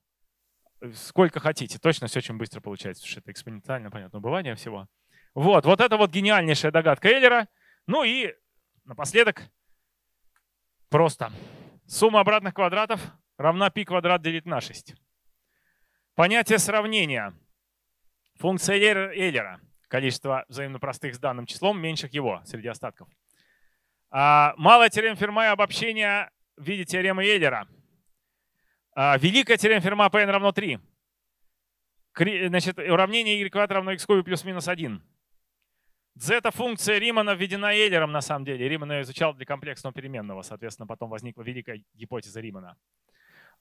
Сколько хотите. Точность очень быстро получается, потому что это экспоненциально, понятно, убывание всего. Вот, вот это вот гениальнейшая догадка Эйлера. Ну и напоследок просто. Сумма обратных квадратов равна π квадрат делить на шесть. Понятие сравнения. Функция Эйлера. Количество взаимно простых с данным числом меньших его среди остатков. А малая теорема Ферма и обобщение в виде теоремы Эйлера. А великая теорема Ферма Pn равно три. Значит, уравнение y квадрат равно x кубе плюс минус один. Зета-функция Римана введена Эйлером на самом деле. Риман ее изучал для комплексного переменного. Соответственно, потом возникла великая гипотеза Римана.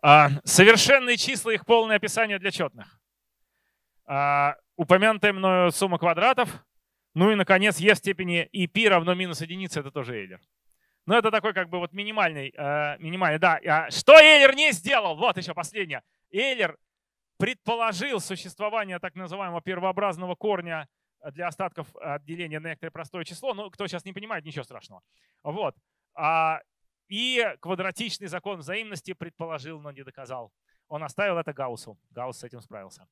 А совершенные числа, их полное описание для четных. А упомянутая мною сумма квадратов. Ну и, наконец, e в степени и π равно минус единице. Это тоже Эйлер. Но это такой как бы вот минимальный, э, минимальный, да. Что Эйлер не сделал? Вот еще последнее. Эйлер предположил существование так называемого первообразного корня для остатков отделения на некоторое простое число. Ну, кто сейчас не понимает, ничего страшного. Вот. И квадратичный закон взаимности предположил, но не доказал. Он оставил это Гауссу. Гаусс с этим справился.